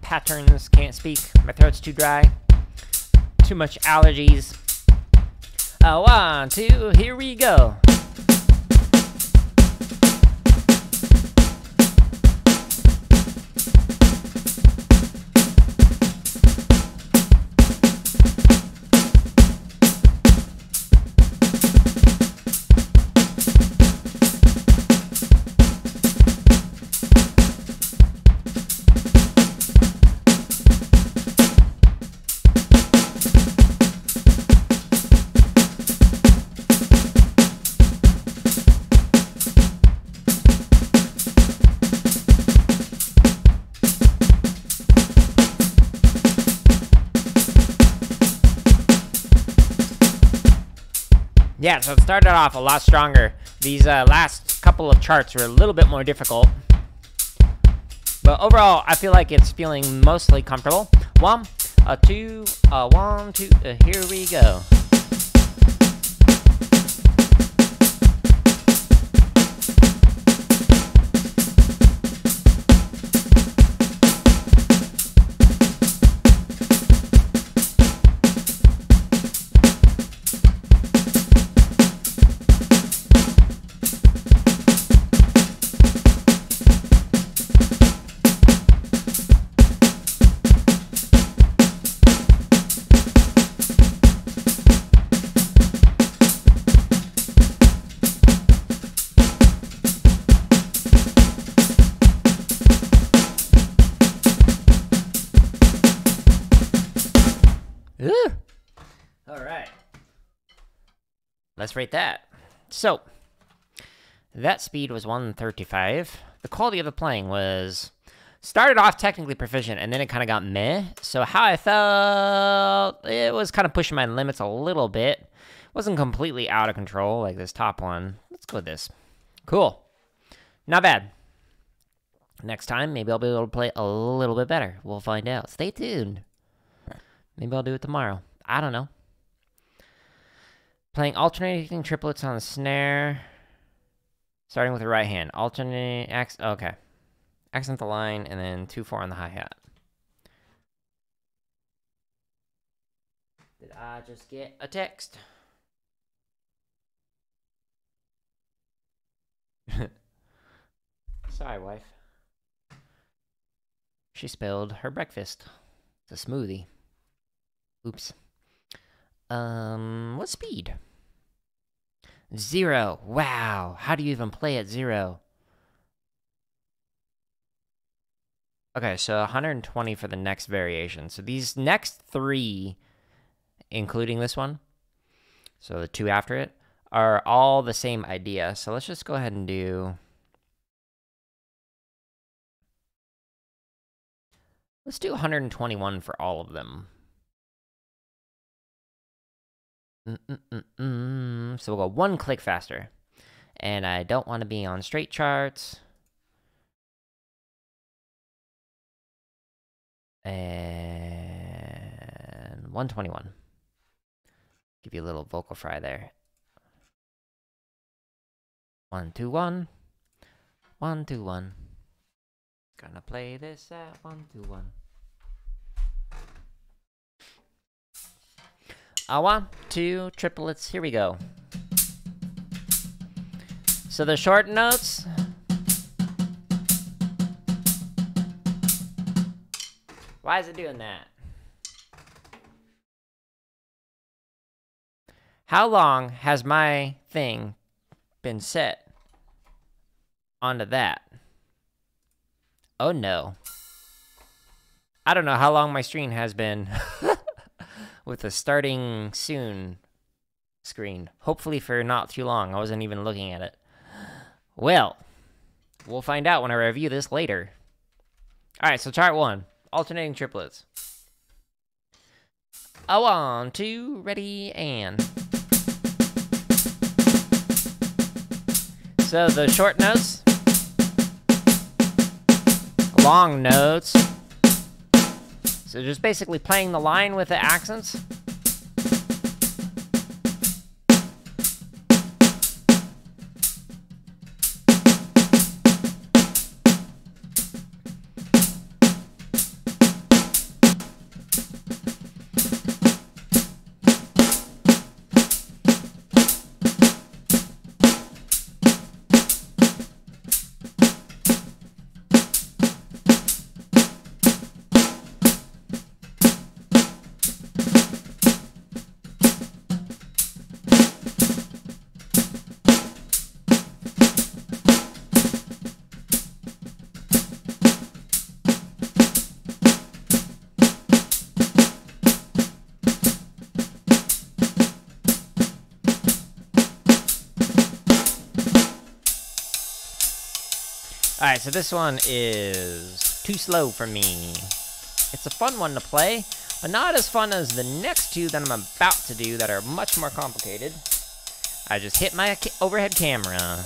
patterns, can't speak, my throat's too dry, too much allergies. Uh, one, two, here we go. Yeah, so it started off a lot stronger. These uh, last couple of charts were a little bit more difficult. But overall, I feel like it's feeling mostly comfortable. One, a two, a one, two, a here we go. Let's rate that. So, that speed was one thirty-five. The quality of the playing was... started off technically proficient, and then it kind of got meh. So how I felt... it was kind of pushing my limits a little bit. Wasn't completely out of control, like this top one. Let's go with this. Cool. Not bad. Next time, maybe I'll be able to play a little bit better. We'll find out. Stay tuned. Maybe I'll do it tomorrow. I don't know. Playing alternating triplets on the snare. Starting with the right hand. Alternating, acc okay. Accent the line, and then two four on the hi-hat. Did I just get a text? Sorry, wife. She spilled her breakfast. It's a smoothie. Oops. Um, what speed? Zero. Wow. How do you even play at zero? Okay, so one hundred twenty for the next variation. So these next three, including this one, so the two after it, are all the same idea. So let's just go ahead and do... let's do one hundred twenty-one for all of them. Mm-mm-mm-mm. So we'll go one click faster. And I don't want to be on straight charts. And one twenty-one. Give you a little vocal fry there. one two one. one two one. Gonna play this at one two one. I want two triplets. Here we go. So the short notes. Why is it doing that? How long has my thing been set onto that? Oh no. I don't know how long my stream has been. With a starting soon screen. Hopefully for not too long. I wasn't even looking at it. Well, we'll find out when I review this later. Alright, so chart one. Alternating triplets. A one, two, ready, and... so the short notes. Long notes. So just basically playing the line with the accents. Alright, so this one is too slow for me. It's a fun one to play, but not as fun as the next two that I'm about to do that are much more complicated. I just hit my overhead camera.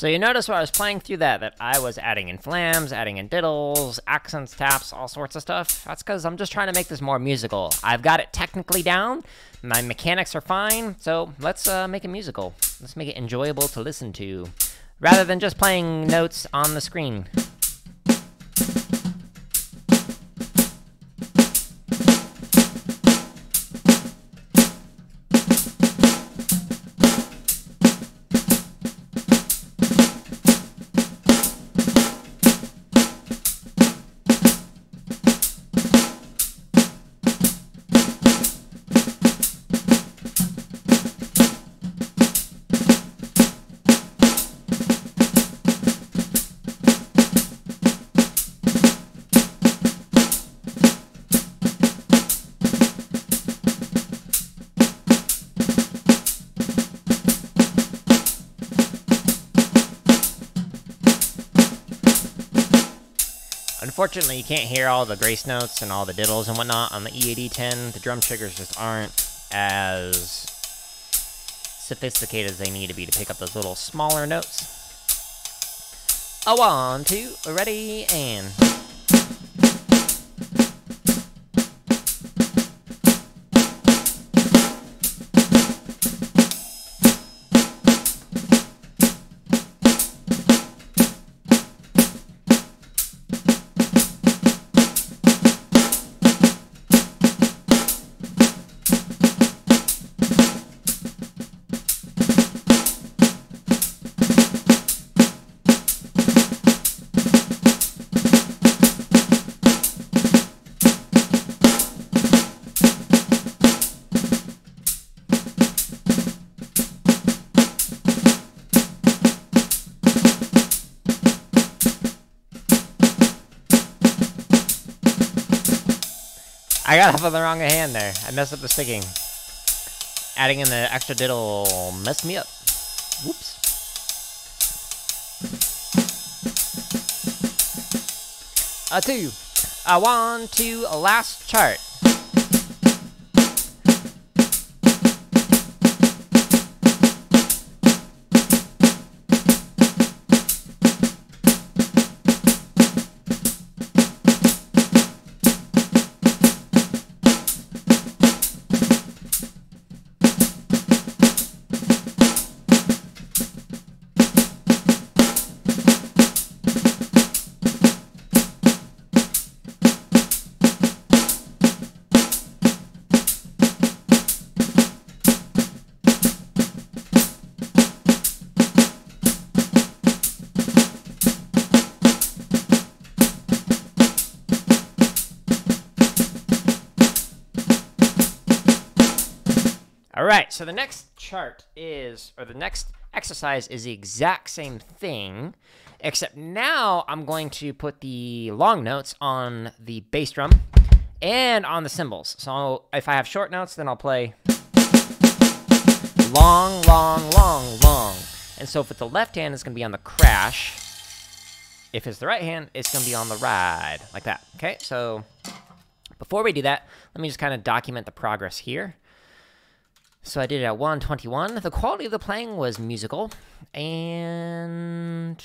So you notice while I was playing through that, that I was adding in flams, adding in diddles, accents, taps, all sorts of stuff. That's because I'm just trying to make this more musical. I've got it technically down, my mechanics are fine, so let's uh, make it musical. Let's make it enjoyable to listen to, rather than just playing notes on the screen. Unfortunately, you can't hear all the grace notes and all the diddles and whatnot on the E A D ten. The drum triggers just aren't as sophisticated as they need to be to pick up those little smaller notes. A one, two, ready, and... I got off on the wrong hand there. I messed up the sticking. Adding in the extra diddle messed me up. Whoops. A two. A one, two, a last chart. Alright, so the next chart is, or the next exercise is the exact same thing, except now I'm going to put the long notes on the bass drum and on the cymbals. So if I have short notes, then I'll play long, long, long, long. And so if it's the left hand, it's going to be on the crash. If it's the right hand, it's going to be on the ride, like that. Okay, so before we do that, let me just kind of document the progress here. So I did it at one twenty-one. The quality of the playing was musical, and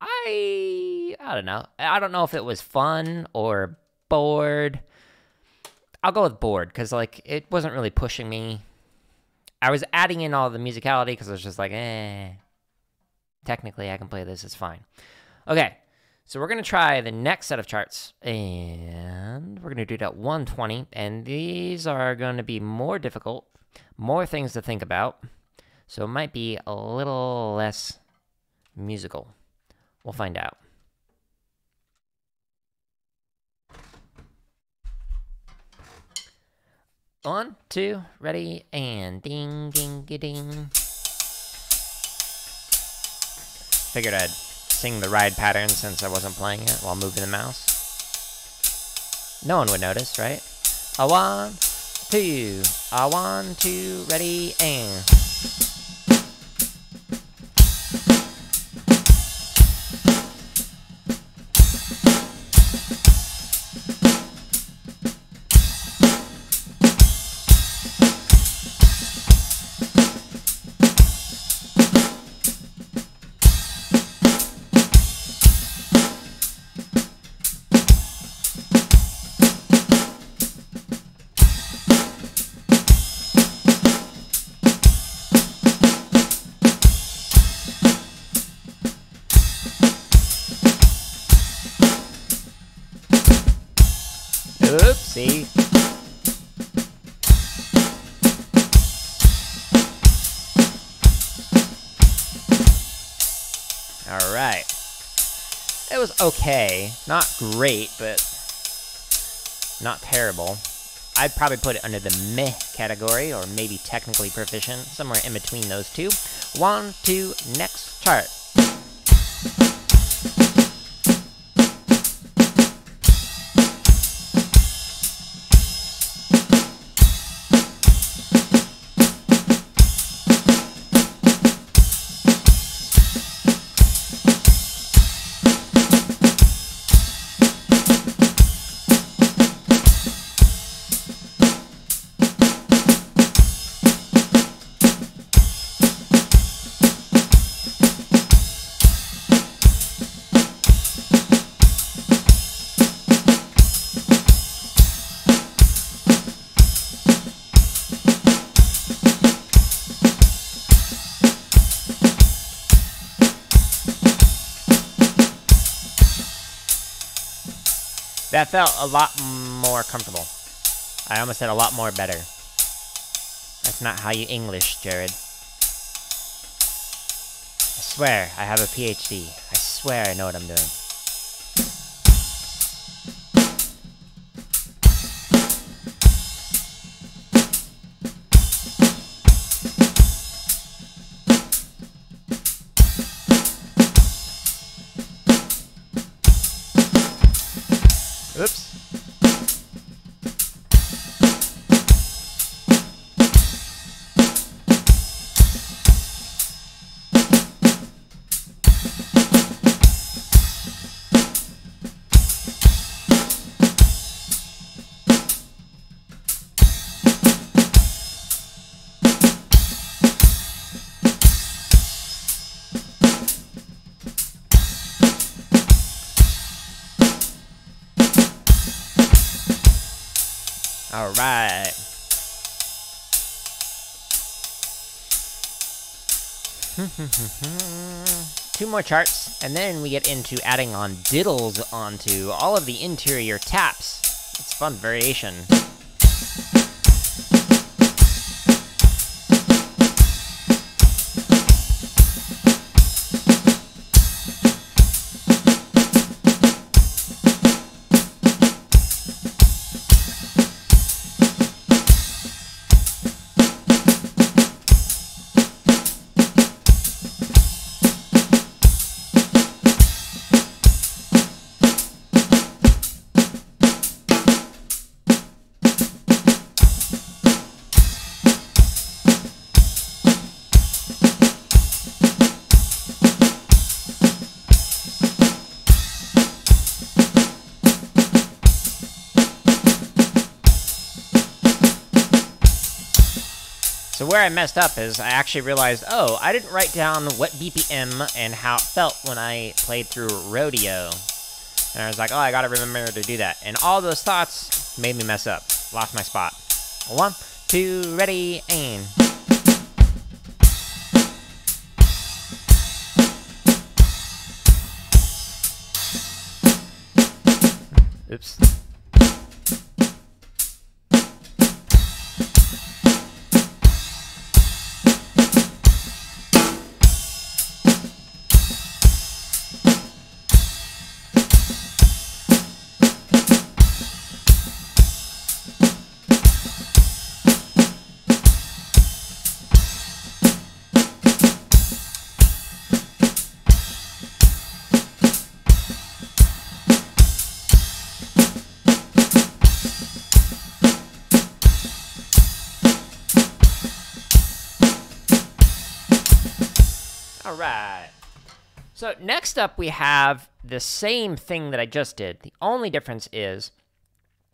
I I don't know. I don't know if it was fun or bored. I'll go with bored, because like it wasn't really pushing me. I was adding in all the musicality because I was just like, eh. Technically, I can play this. It's fine. Okay, so we're gonna try the next set of charts, and we're gonna do it at one twenty. And these are gonna be more difficult. More things to think about, so it might be a little less musical. We'll find out. One, two, ready, and ding, ding, ding. Figured I'd sing the ride pattern since I wasn't playing it while moving the mouse. No one would notice, right? A one, two, a one, two, ready, and... Oopsie. All right. It was okay. Not great, but not terrible. I'd probably put it under the meh category, or maybe technically proficient, somewhere in between those two. One, two, next chart. That felt a lot more comfortable. I almost said a lot more better. That's not how you English, Jared. I swear I have a P H D. I swear I know what I'm doing. Oops. All right. Two more charts, and then we get into adding on diddles onto all of the interior taps. It's fun variation. So where I messed up is I actually realized, oh, I didn't write down what B P M and how it felt when I played through Rodeo. And I was like, oh, I gotta remember to do that. And all those thoughts made me mess up. Lost my spot. One, two, ready, aim. Oops. Alright, so next up we have the same thing that I just did. The only difference is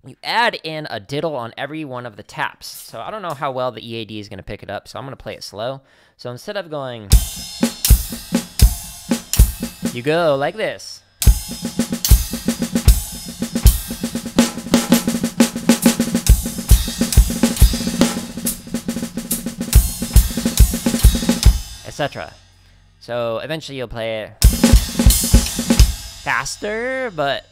you add in a diddle on every one of the taps. So I don't know how well the E A D is going to pick it up, so I'm going to play it slow. So instead of going, you go like this. Etc. So eventually you'll play it faster, but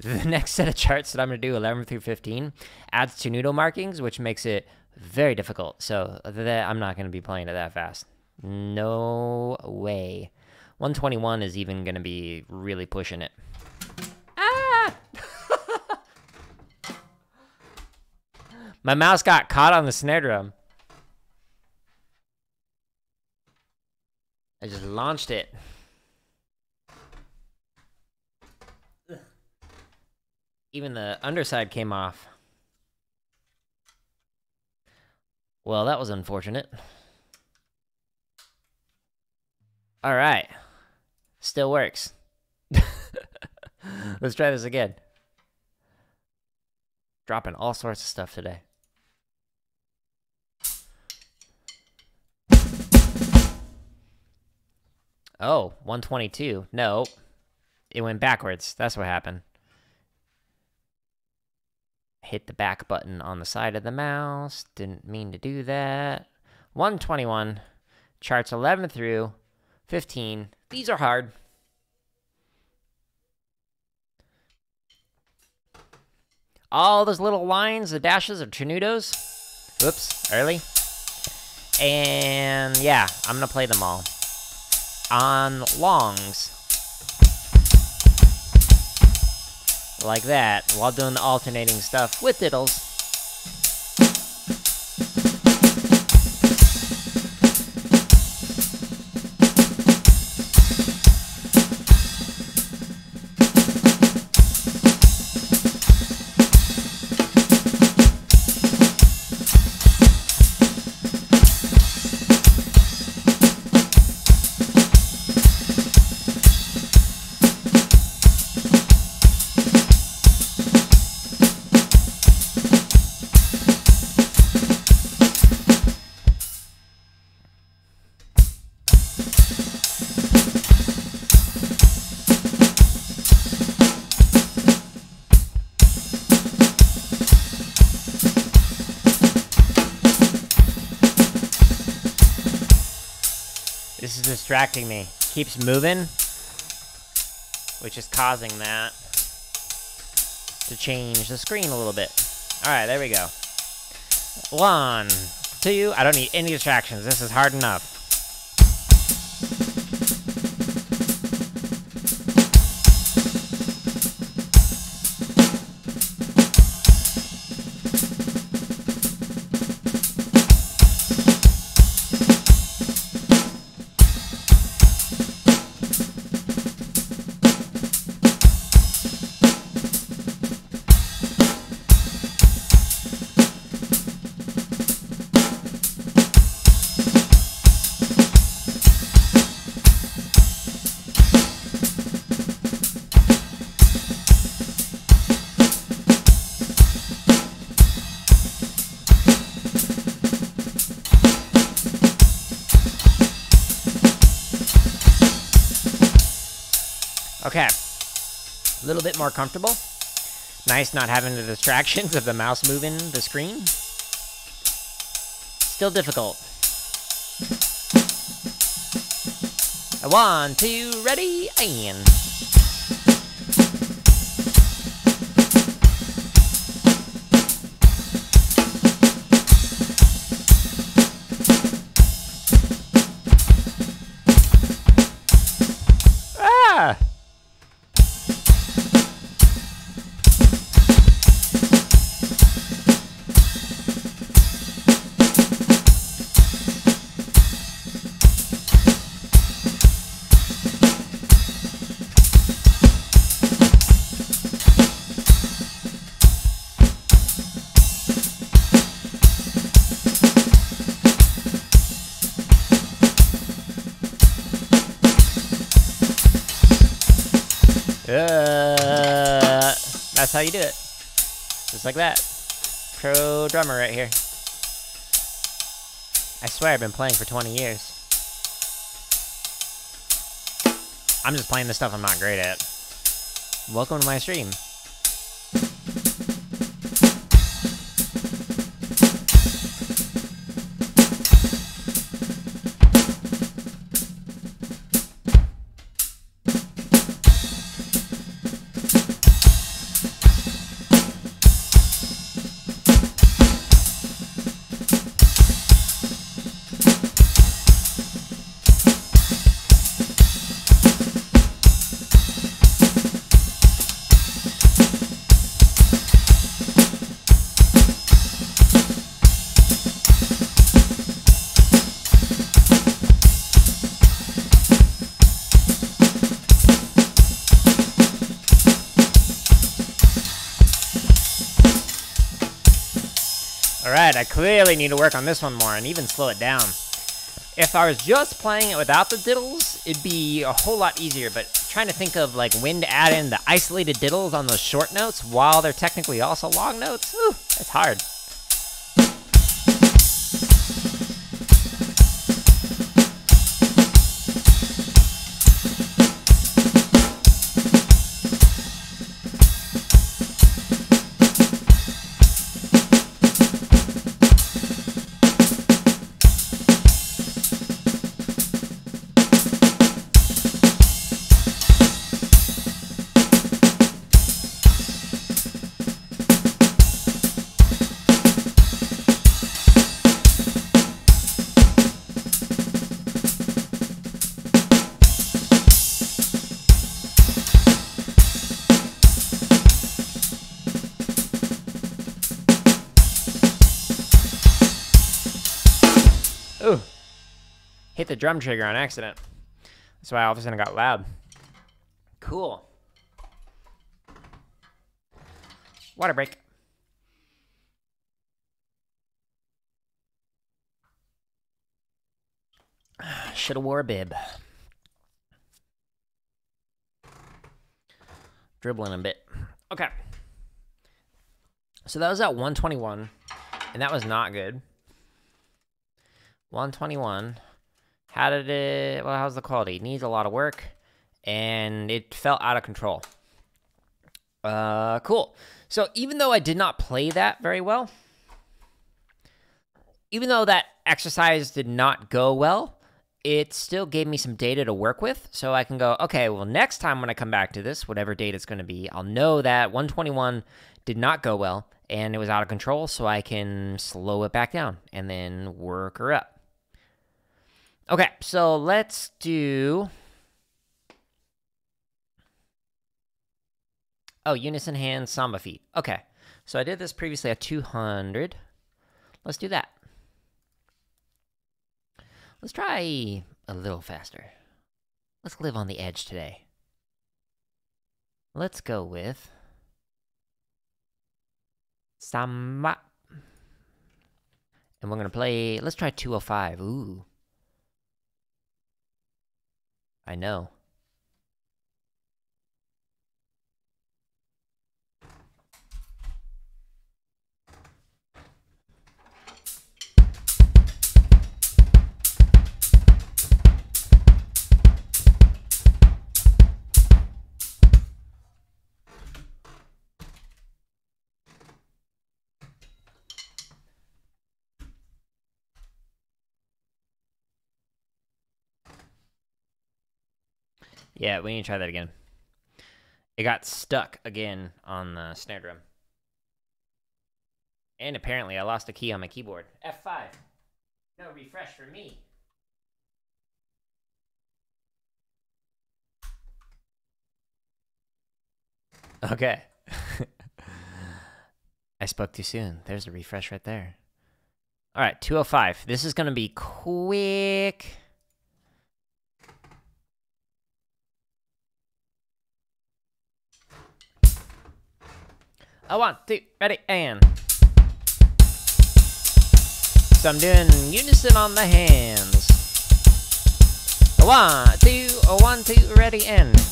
The next set of charts that I'm going to do, eleven through fifteen, adds to noodle markings, which makes it very difficult. So that I'm not going to be playing it that fast. No way. one twenty-one is even going to be really pushing it. Ah! My mouse got caught on the snare drum. I just launched it. Even the underside came off. Well, that was unfortunate. All right. Still works. Let's try this again. Dropping all sorts of stuff today. Oh, one twenty-two. No, it went backwards. That's what happened. Hit the back button on the side of the mouse. Didn't mean to do that. one twenty-one. Charts eleven through fifteen. These are hard. All those little lines, the dashes are Trenudos. Whoops, early. And yeah, I'm going to play them all. On longs. Like that, while doing the alternating stuff with diddles. Distracting me. Keeps moving, which is causing that to change the screen a little bit. All right, there we go. One, two, I don't need any distractions. This is hard enough. More comfortable. Nice not having the distractions of the mouse moving the screen. Still difficult. One, two, ready, and... How you do it, just like that. Pro drummer right here. I swear I've been playing for twenty years. I'm just playing the stuff I'm not great at. Welcome to my stream. Alright, I clearly need to work on this one more and even slow it down. If I was just playing it without the diddles, it'd be a whole lot easier, but trying to think of like when to add in the isolated diddles on those short notes while they're technically also long notes, ooh, that's hard. The drum trigger on accident. That's why all of a sudden it got loud. Cool. Water break. Shoulda wore a bib. Dribbling a bit. Okay. So that was at one twenty-one, and that was not good. one twenty-one. How did it, well, how's the quality? It needs a lot of work, and it felt out of control. Uh, cool. So even though I did not play that very well, even though that exercise did not go well, it still gave me some data to work with, so I can go, okay, well, next time when I come back to this, whatever date it's going to be, I'll know that one twenty-one did not go well, and it was out of control, so I can slow it back down, and then work her up. Okay, so let's do... Oh, unison hand, samba feet. Okay, so I did this previously at two hundred. Let's do that. Let's try a little faster. Let's live on the edge today. Let's go with... samba. And we're gonna play... Let's try two oh five. Ooh. I know. Yeah, we need to try that again. It got stuck again on the snare drum. And apparently I lost a key on my keyboard. F five. No refresh for me. Okay. I spoke too soon. There's a refresh right there. All right, two oh five. This is going to be quick... Oh, one, two, ready, and. So I'm doing unison on the hands. One, two, one, two, ready, and.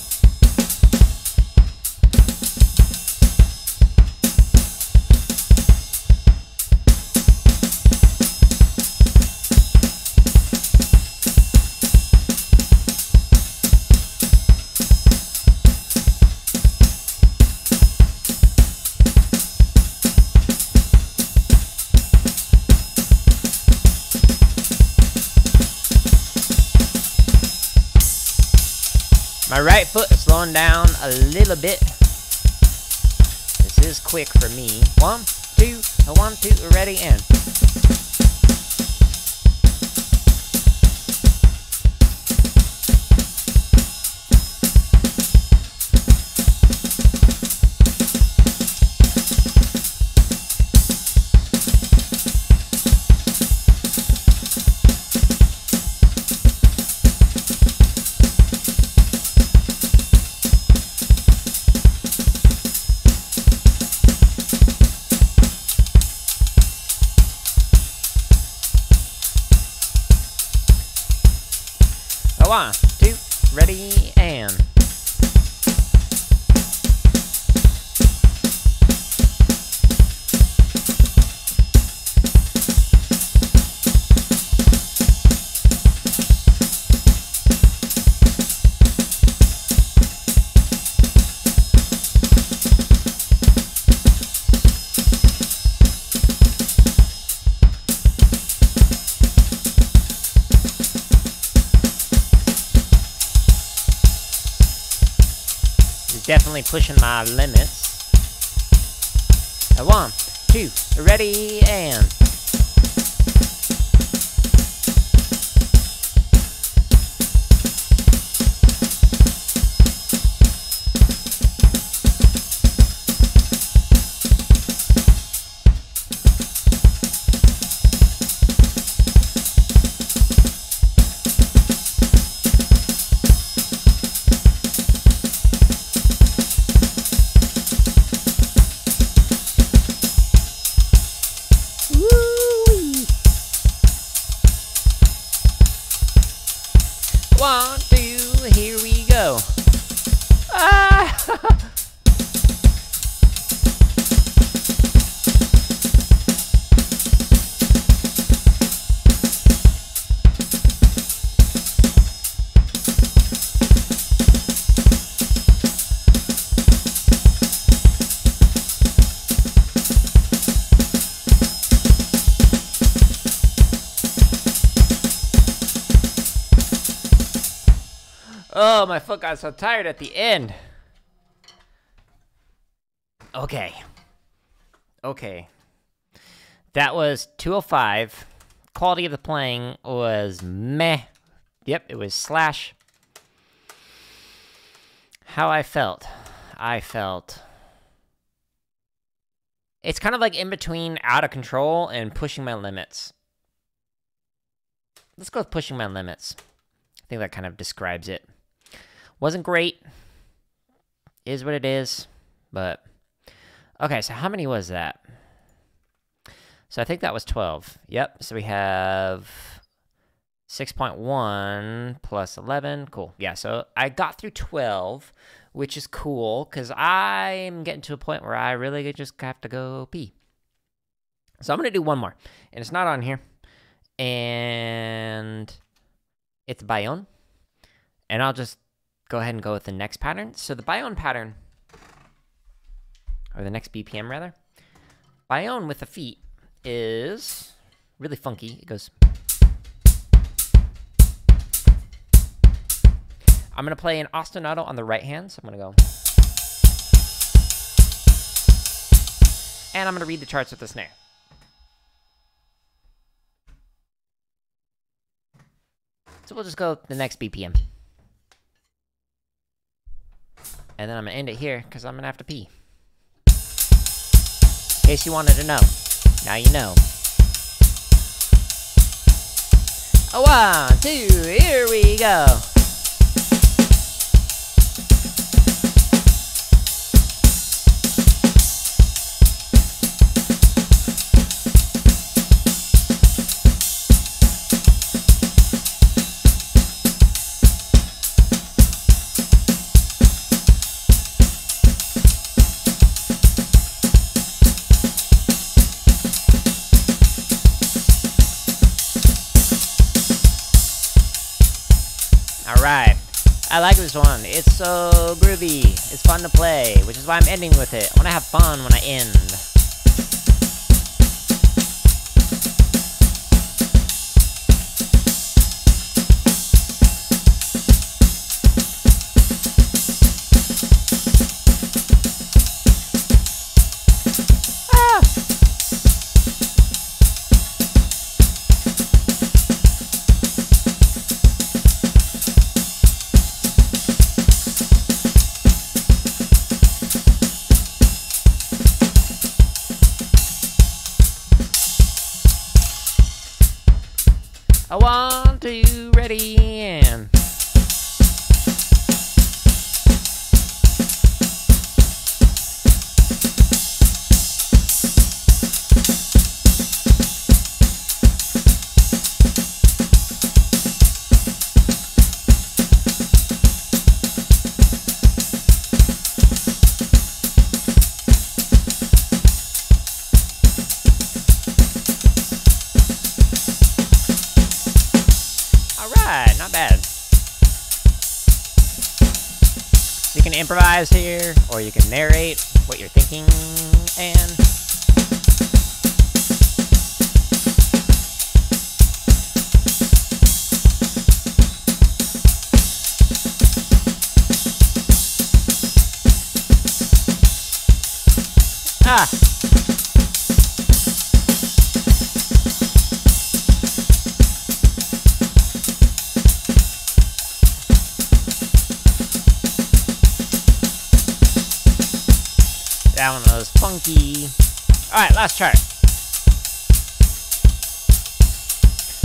My right foot is slowing down a little bit. This is quick for me. One, two, one, two, ready, and. One, two, ready, and... Definitely pushing my limits. One, two, ready, and... One, two, here we go. Ah! Oh, my foot got so tired at the end. Okay. Okay. That was two oh five. Quality of the playing was meh. Yep, it was slash. How I felt. I felt. It's kind of like in between out of control and pushing my limits. Let's go with pushing my limits. I think that kind of describes it. Wasn't great, is what it is, but, okay, so how many was that? So I think that was twelve, yep, so we have six point one plus eleven, cool, yeah, so I got through twelve, which is cool, because I'm getting to a point where I really just have to go pee. So I'm going to do one more, and it's not on here, and it's Bayon, and I'll just go ahead and go with the next pattern. So the Bayon pattern, or the next B P M rather, Bayon with the feet is really funky. It goes. I'm gonna play an ostinato on the right hand, so I'm gonna go. And I'm gonna read the charts with the snare. So we'll just go the next B P M. And then I'm gonna end it here, because I'm gonna have to pee. In case you wanted to know. Now you know. Oh, one, two, here we go! I like this one. It's so groovy. It's fun to play, which is why I'm ending with it. I want to have fun when I end. One, two, ready, and... improvise here, or you can narrate what you're thinking, and ah. That one was funky. All right, last chart.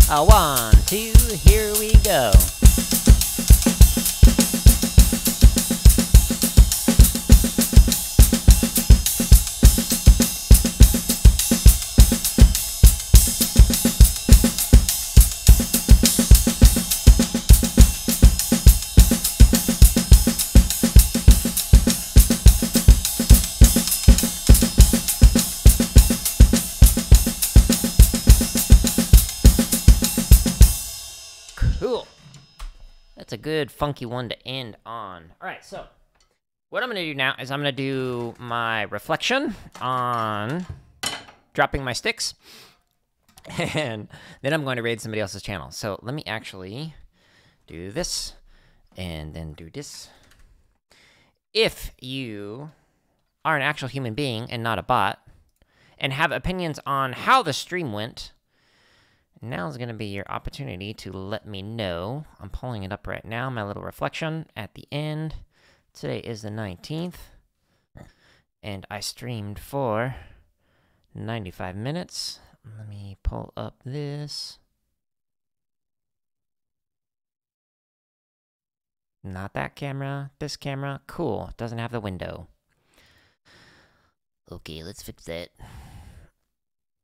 Uh, one, two, here we go. That's a good funky one to end on. All right, so what I'm gonna do now is I'm gonna do my reflection on dropping my sticks, and then I'm going to raid somebody else's channel. So let me actually do this and then do this. If you are an actual human being and not a bot and have opinions on how the stream went, now's gonna be your opportunity to let me know. I'm pulling it up right now, my little reflection at the end. Today is the nineteenth, and I streamed for ninety-five minutes. Let me pull up this. Not that camera, this camera. Cool, it doesn't have the window. Okay, let's fix that.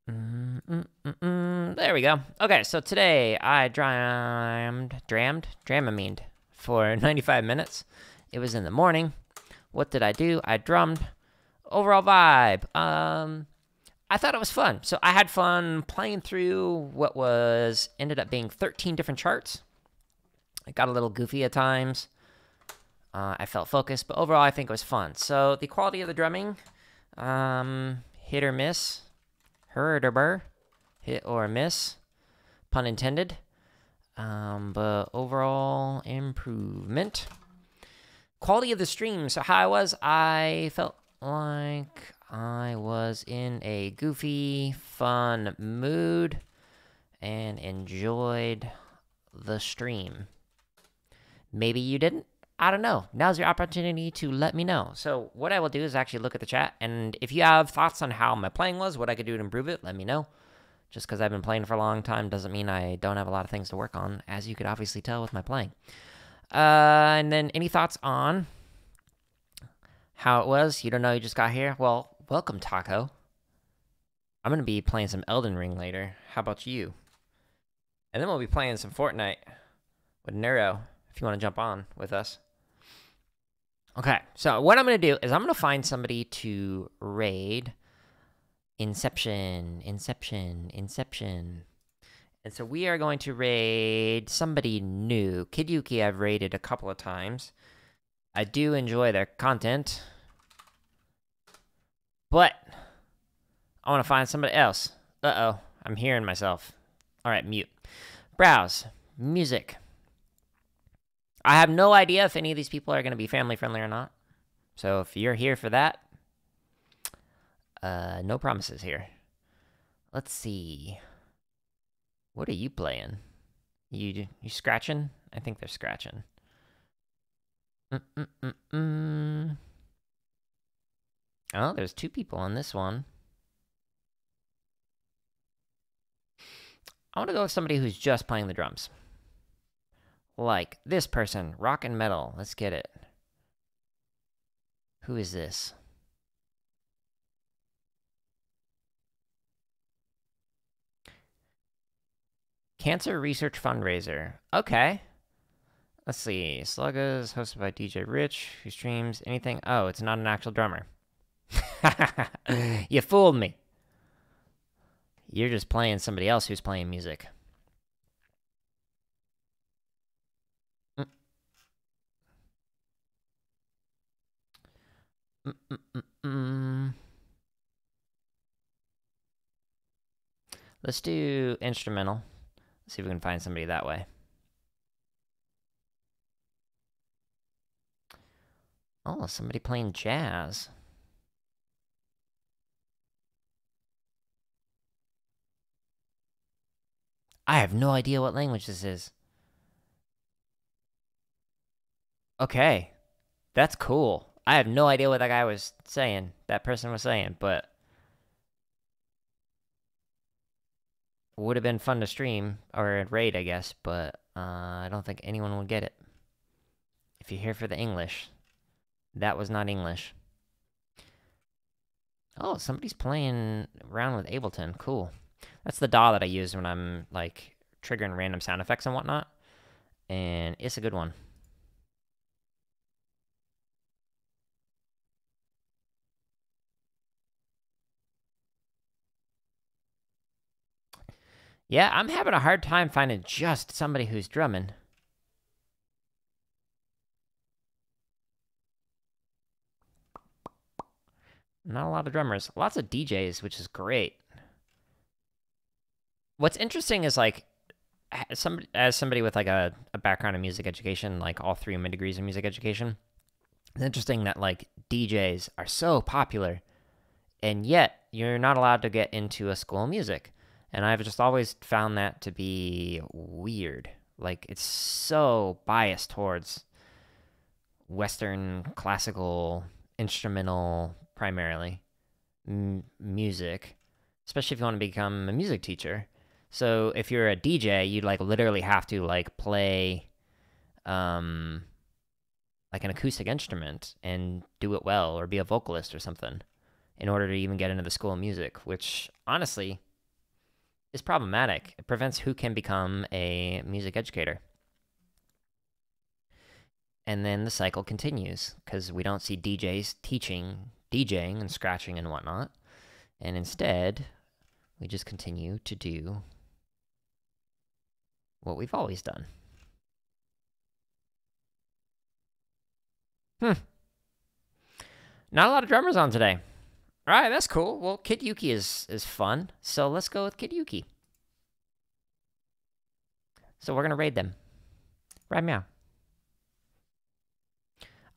Mm, mm, mm, mm. There we go. Okay, so today I drammed, drammed, dramamined for ninety-five minutes. It was in the morning. What did I do? I drummed. Overall vibe. Um, I thought it was fun. So I had fun playing through what was, ended up being thirteen different charts. It got a little goofy at times. Uh, I felt focused, but overall I think it was fun. So the quality of the drumming, um, hit or miss. Herderber, hit or miss, pun intended, um, but overall improvement. Quality of the stream, so how I was, I felt like I was in a goofy, fun mood and enjoyed the stream. Maybe you didn't, I don't know. Now's your opportunity to let me know. So what I will do is actually look at the chat, and if you have thoughts on how my playing was, what I could do to improve it, let me know. Just because I've been playing for a long time doesn't mean I don't have a lot of things to work on, as you could obviously tell with my playing. Uh, and then any thoughts on how it was? You don't know, you just got here? Well, welcome, Taco. I'm going to be playing some Elden Ring later. How about you? And then we'll be playing some Fortnite with Neuro, if you want to jump on with us. Okay, so what I'm going to do is I'm going to find somebody to raid. Inception, Inception, Inception. And so we are going to raid somebody new. Kid Yuki I've raided a couple of times. I do enjoy their content. But I want to find somebody else. Uh-oh, I'm hearing myself. All right, mute. Browse, music. I have no idea if any of these people are going to be family-friendly or not. So if you're here for that, uh, no promises here. Let's see. What are you playing? You you scratching? I think they're scratching. Mm-mm-mm-mm. Oh, there's two people on this one. I want to go with somebody who's just playing the drums. Like this person, rock and metal. Let's get it. Who is this? Cancer Research Fundraiser. Okay. Let's see. Sluggas, hosted by D J Rich, who streams anything. Oh, it's not an actual drummer. You fooled me. You're just playing somebody else who's playing music. mm, mm, mm, mm. Let's do instrumental. Let's see if we can find somebody that way. Oh, somebody playing jazz. I have no idea what language this is. Okay. That's cool. I have no idea what that guy was saying, that person was saying, but would have been fun to stream, or raid, I guess, but uh, I don't think anyone would get it. If you're here for the English, that was not English. Oh, somebody's playing around with Ableton. Cool. That's the D A W that I use when I'm, like, triggering random sound effects and whatnot. And it's a good one. Yeah, I'm having a hard time finding just somebody who's drumming. Not a lot of drummers. Lots of D Js, which is great. What's interesting is, like, some, as somebody with, like, a, a background in music education, like, all three of my degrees in music education, it's interesting that, like, D Js are so popular, and yet you're not allowed to get into a school of music. And I've just always found that to be weird. Like, it's so biased towards Western, classical, instrumental, primarily, m music. Especially if you want to become a music teacher. So if you're a D J, you'd, like, literally have to, like, play, um, like, an acoustic instrument and do it well, or be a vocalist or something, in order to even get into the school of music, which, honestly, is problematic. It prevents who can become a music educator. And then the cycle continues, because we don't see D Js teaching DJing and scratching and whatnot. And instead, we just continue to do what we've always done. Hmm. Not a lot of drummers on today. All right, that's cool. Well, Kid Yuki is, is fun, so let's go with Kid Yuki. So we're going to raid them. Right meow.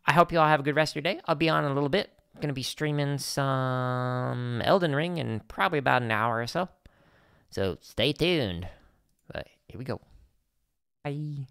I hope you all have a good rest of your day. I'll be on in a little bit. Going to be streaming some Elden Ring in probably about an hour or so. So stay tuned. But here we go. Bye.